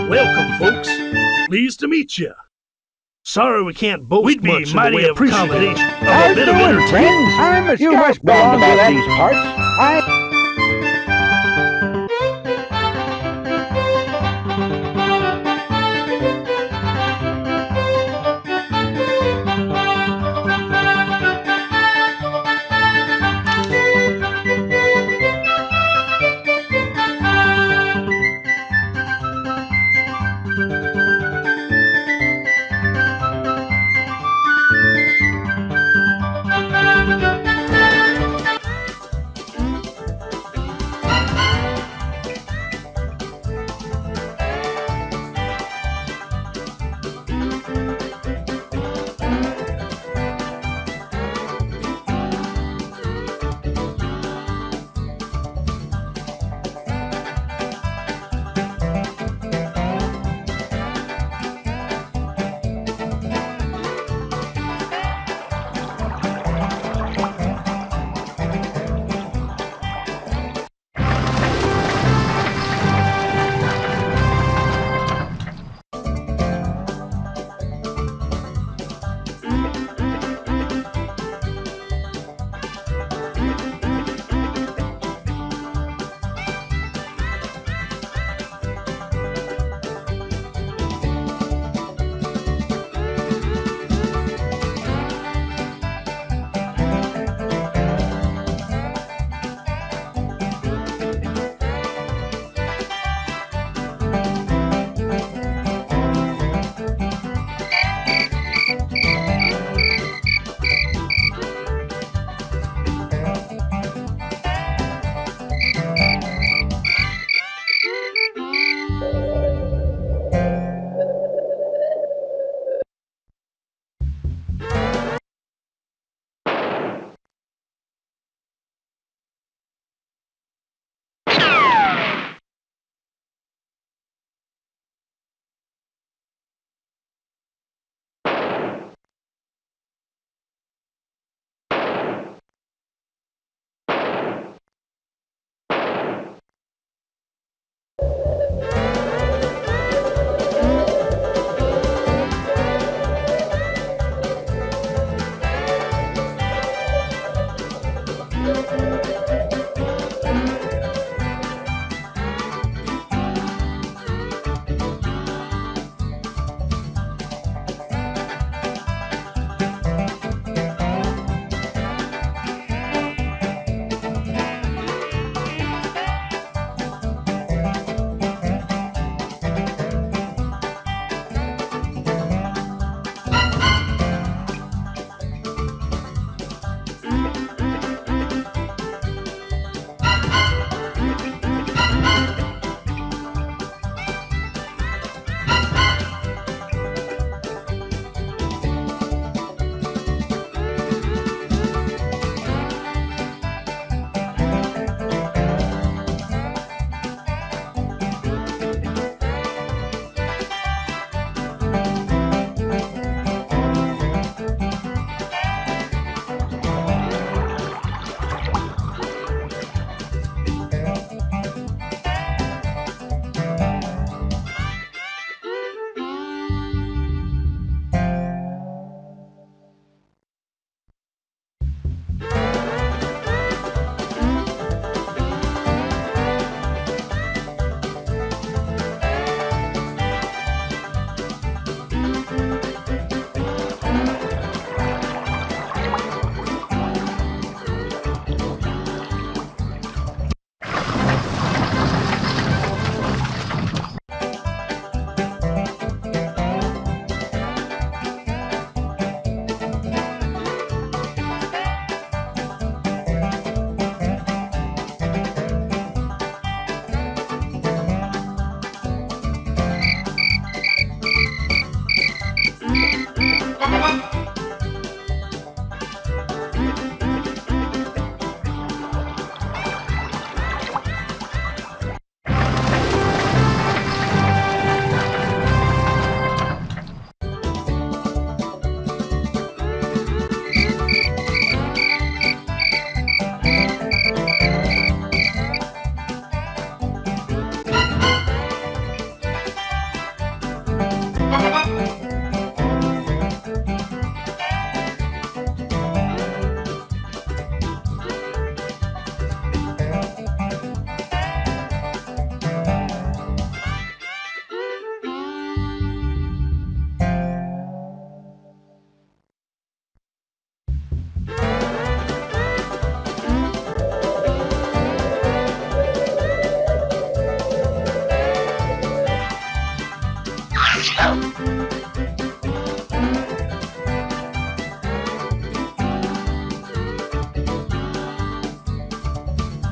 Welcome, folks. Pleased to meet you. Sorry we can't boast We'd much be mighty of accommodation. How's it going, friends? I'm a you must belong to these parts. I...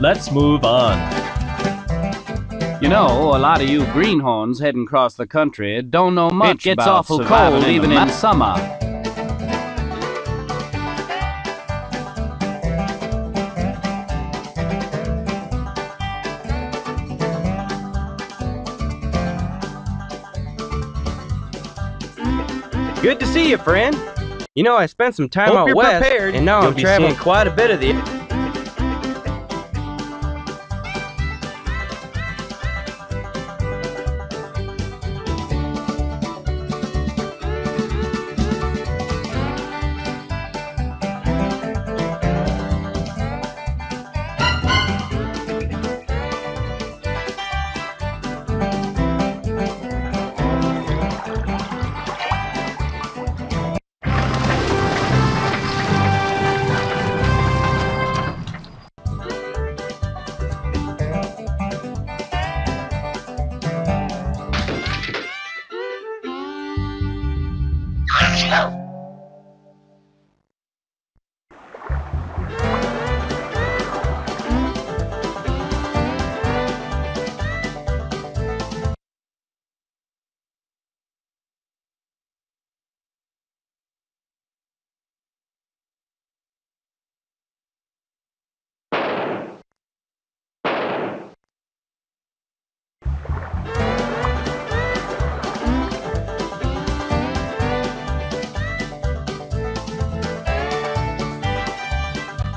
Let's move on. You know, a lot of you greenhorns heading across the country don't know much about surviving. It gets awful cold even in summer. Good to see you, friend. You know, I spent some time out west, and now I'm traveling quite a bit of the...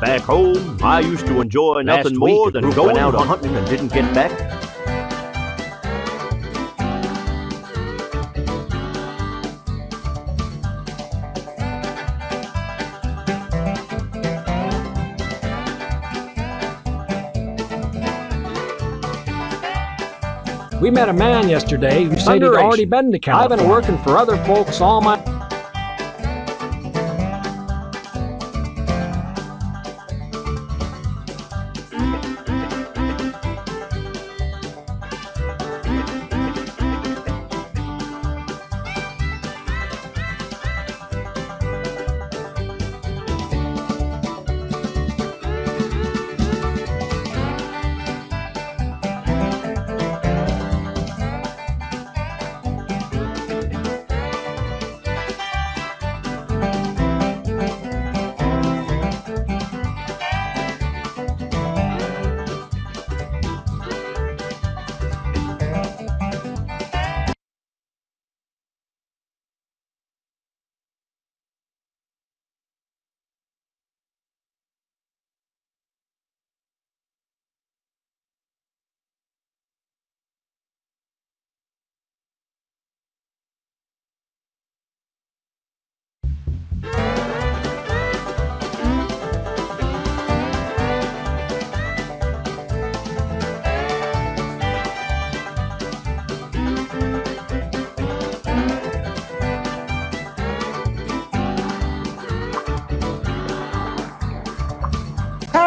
Back home, I used to enjoy nothing more than going out hunting and didn't get back. We met a man yesterday who said he'd already been to California. I've been working for other folks all my...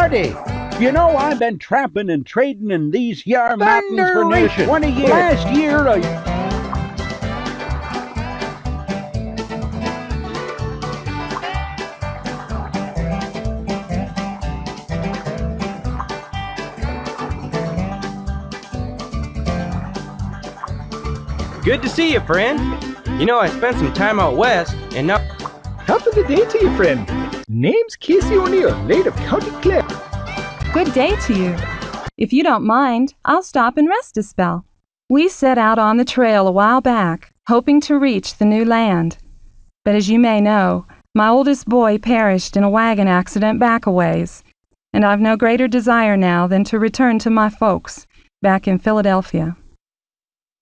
party. You know, I've been trapping and trading in these here mountains for nearly twenty years. Last year, I... Good to see you, friend. You know, I spent some time out west, and now... Top of the day to you, friend. Name's Casey O'Neill, late of County Clare. Good day to you. If you don't mind, I'll stop and rest a spell. We set out on the trail a while back, hoping to reach the new land. But as you may know, my oldest boy perished in a wagon accident back a ways, and I've no greater desire now than to return to my folks back in Philadelphia.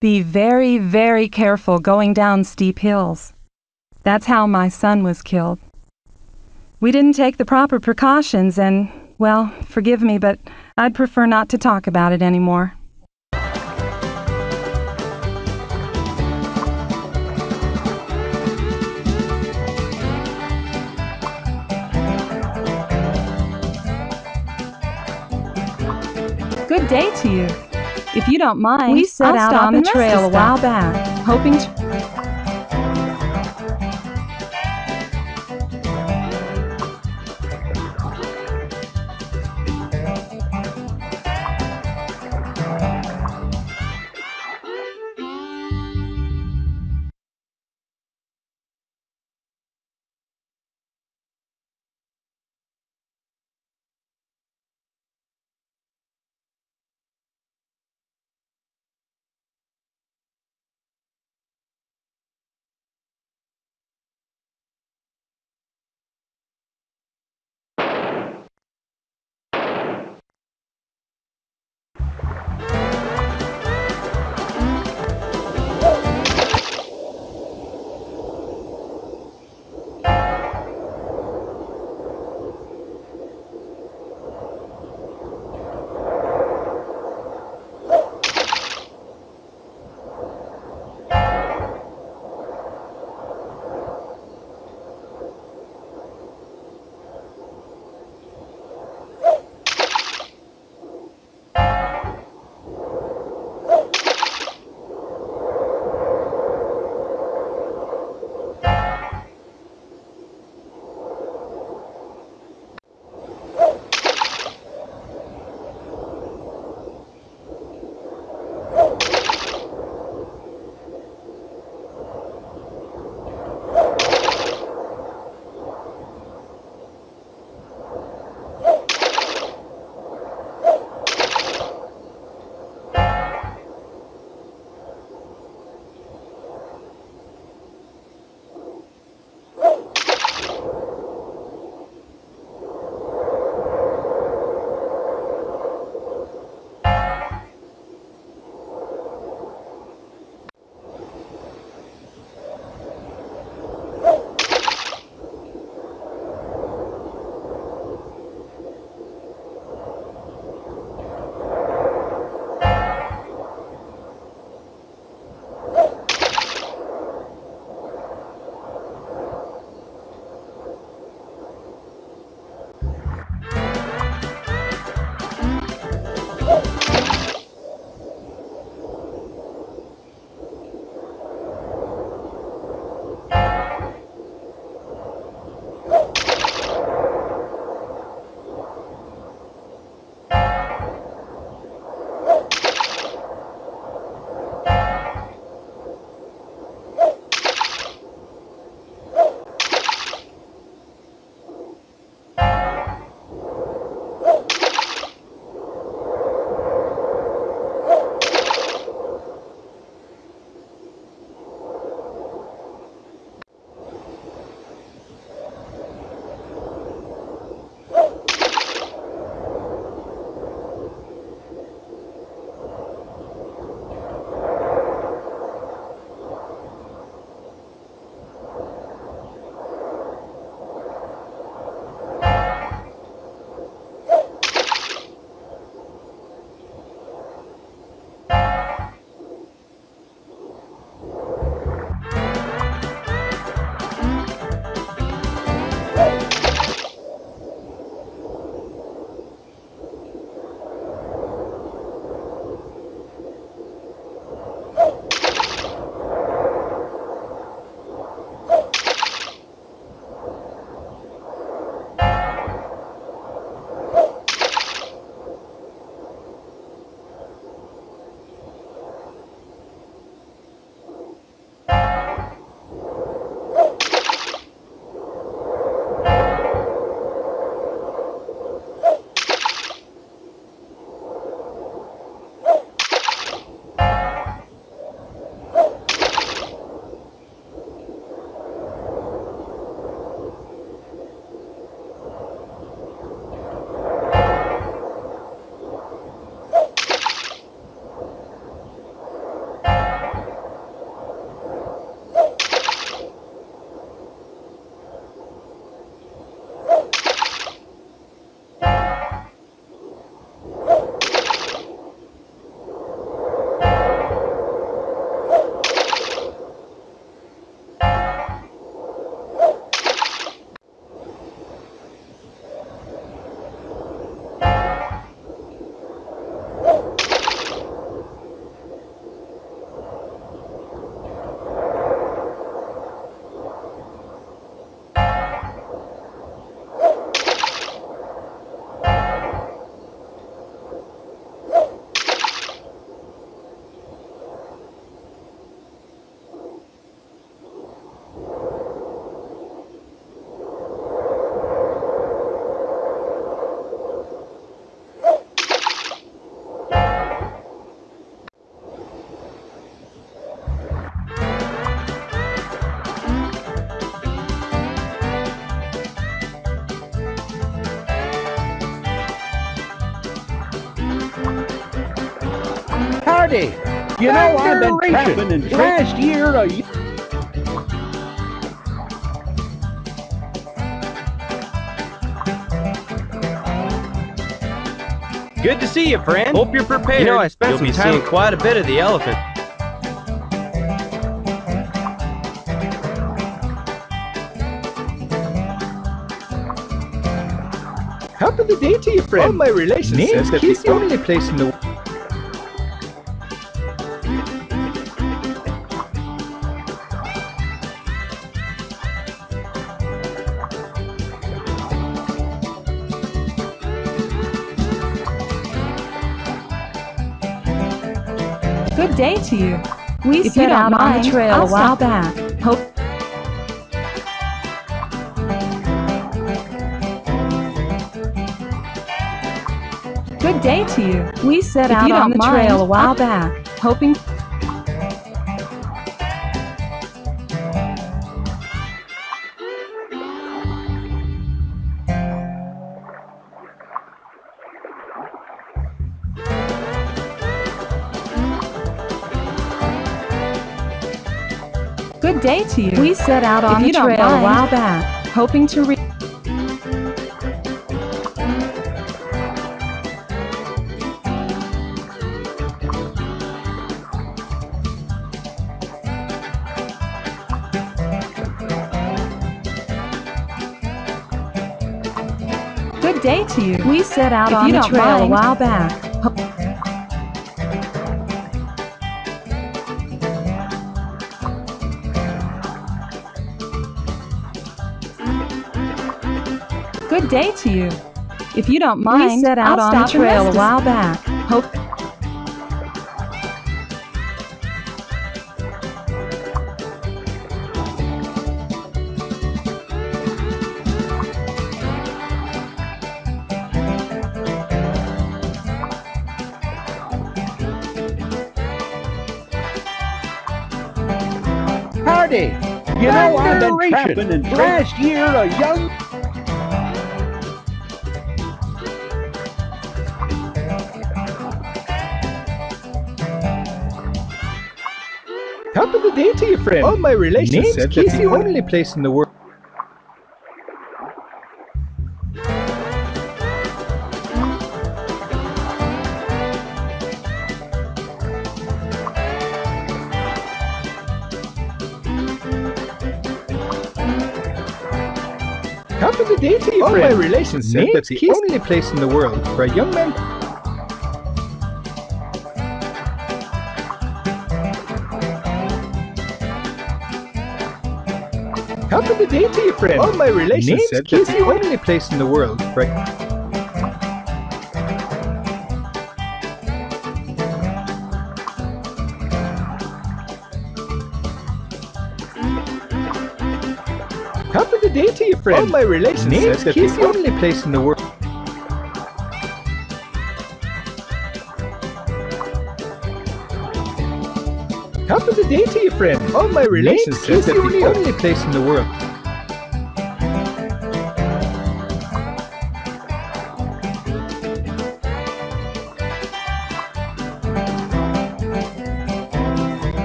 Be very, very careful going down steep hills. That's how my son was killed. We didn't take the proper precautions and, well, forgive me, but I'd prefer not to talk about it anymore. Good day to you. If you don't mind, we set out on the trail a while back, hoping to... Monday. You know, I've been prepping and last year a Good to see you, friend. Hope you're prepared. You know, I spent You'll some time with quite a bit of the elephant. Happy the day to you, friend. All my relations Name's says Casey O'Neill. Only place in the world. Good day to you. We if set you out mind, on the trail I'll a while back. Hope Good day to you. We set if out on the mind, trail a while I'll back, hoping Good day to you. We set out on the trail a while back, hoping to reach. Good day to you. We set out on the trail a while back. Good day to you. If you don't mind, we set out I'll on the trail a while back. Hope. Howdy! You know, I've been prepping and last year a young. Happy the day to you, friend. All my relations said that's the only place in the world. Happy the day to you, friend. All my relations said that's the only place in the world for a young man. Happy the day to you, friend. All my relations said that's the only place in the world, right? Happy the day to you, friend. All my relations said that's the only place in the world. Happy the day to you, friend. All my relations says that's the only place in the world.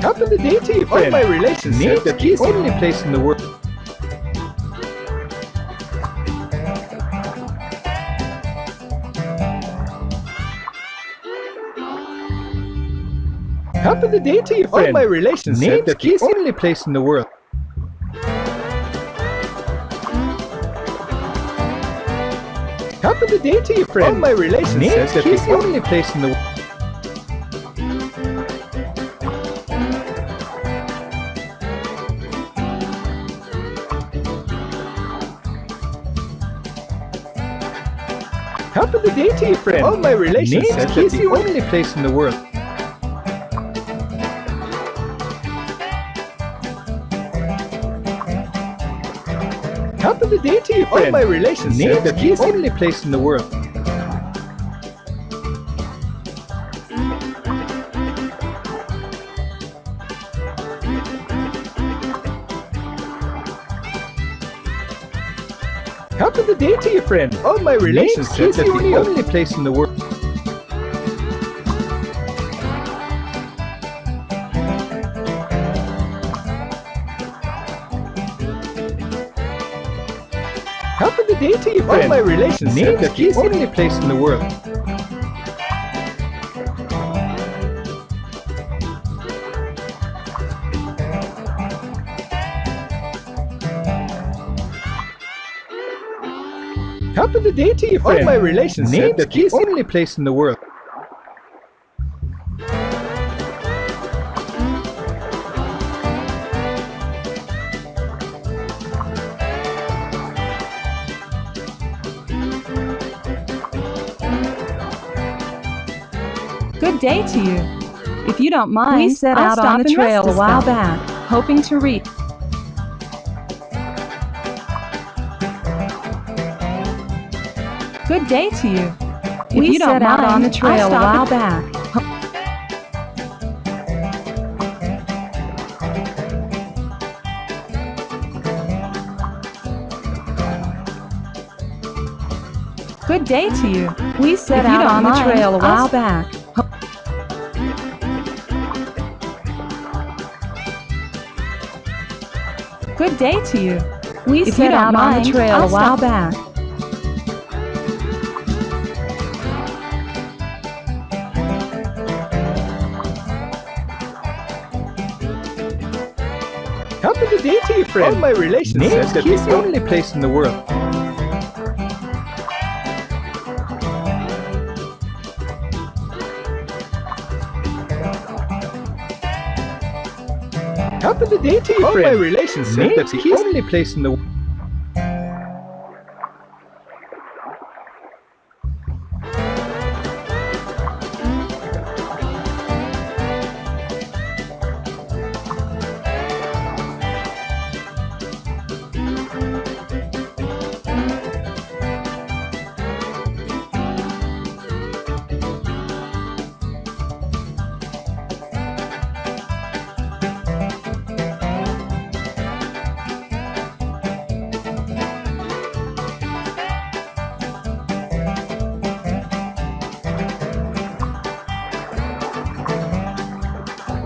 Happy the day to you, friend. All my relations says that's the only place in the world. Happy the day to you, friend. All my relations said that's the only place in the world. Happy the day to you, friend. All my relations said that's the only place in the world. Happy the day to you, friend. All my relations said that's the only place in the world. Happy the day to you, friend. All my relations said that's the only place in the world. Happy the day to you, friend. All my relations said that's the only place in the world. day to you, friend. All my relations said that the only place in the world. Happy the day to you, friend. All my relations said that the only place in the world. Good day to you. If you don't mind, we set out on the trail a while back, hoping to reach. Good day to you. If we you don't set mind, out on the trail a while back. Good day to you. We set if out on mind, the trail a while I'll back. Good day to you. We if set you out mind, on the trail I'll a while stop. Back. Happy the day to you, friend. All my relations says that it's the only place in the world. Happy the day to you, all friend. All my relations said that's the only place in the world.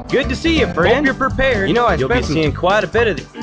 Good to see you, friend. Hope you're prepared. You know, I You'll be seeing some... quite a bit of the...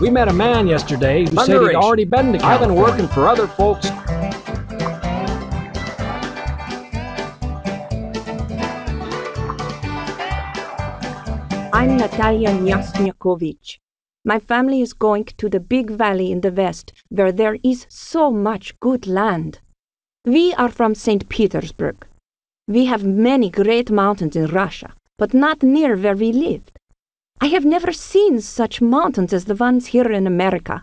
We met a man yesterday who said he'd already been to California. I've been working for other folks. I'm Natalya Yastnyakovich. My family is going to the big valley in the west, where there is so much good land. We are from Saint Petersburg. We have many great mountains in Russia, but not near where we lived. I have never seen such mountains as the ones here in America.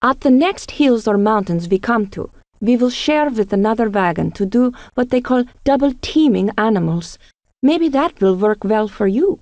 At the next hills or mountains we come to, we will share with another wagon to do what they call double teaming animals. Maybe that will work well for you.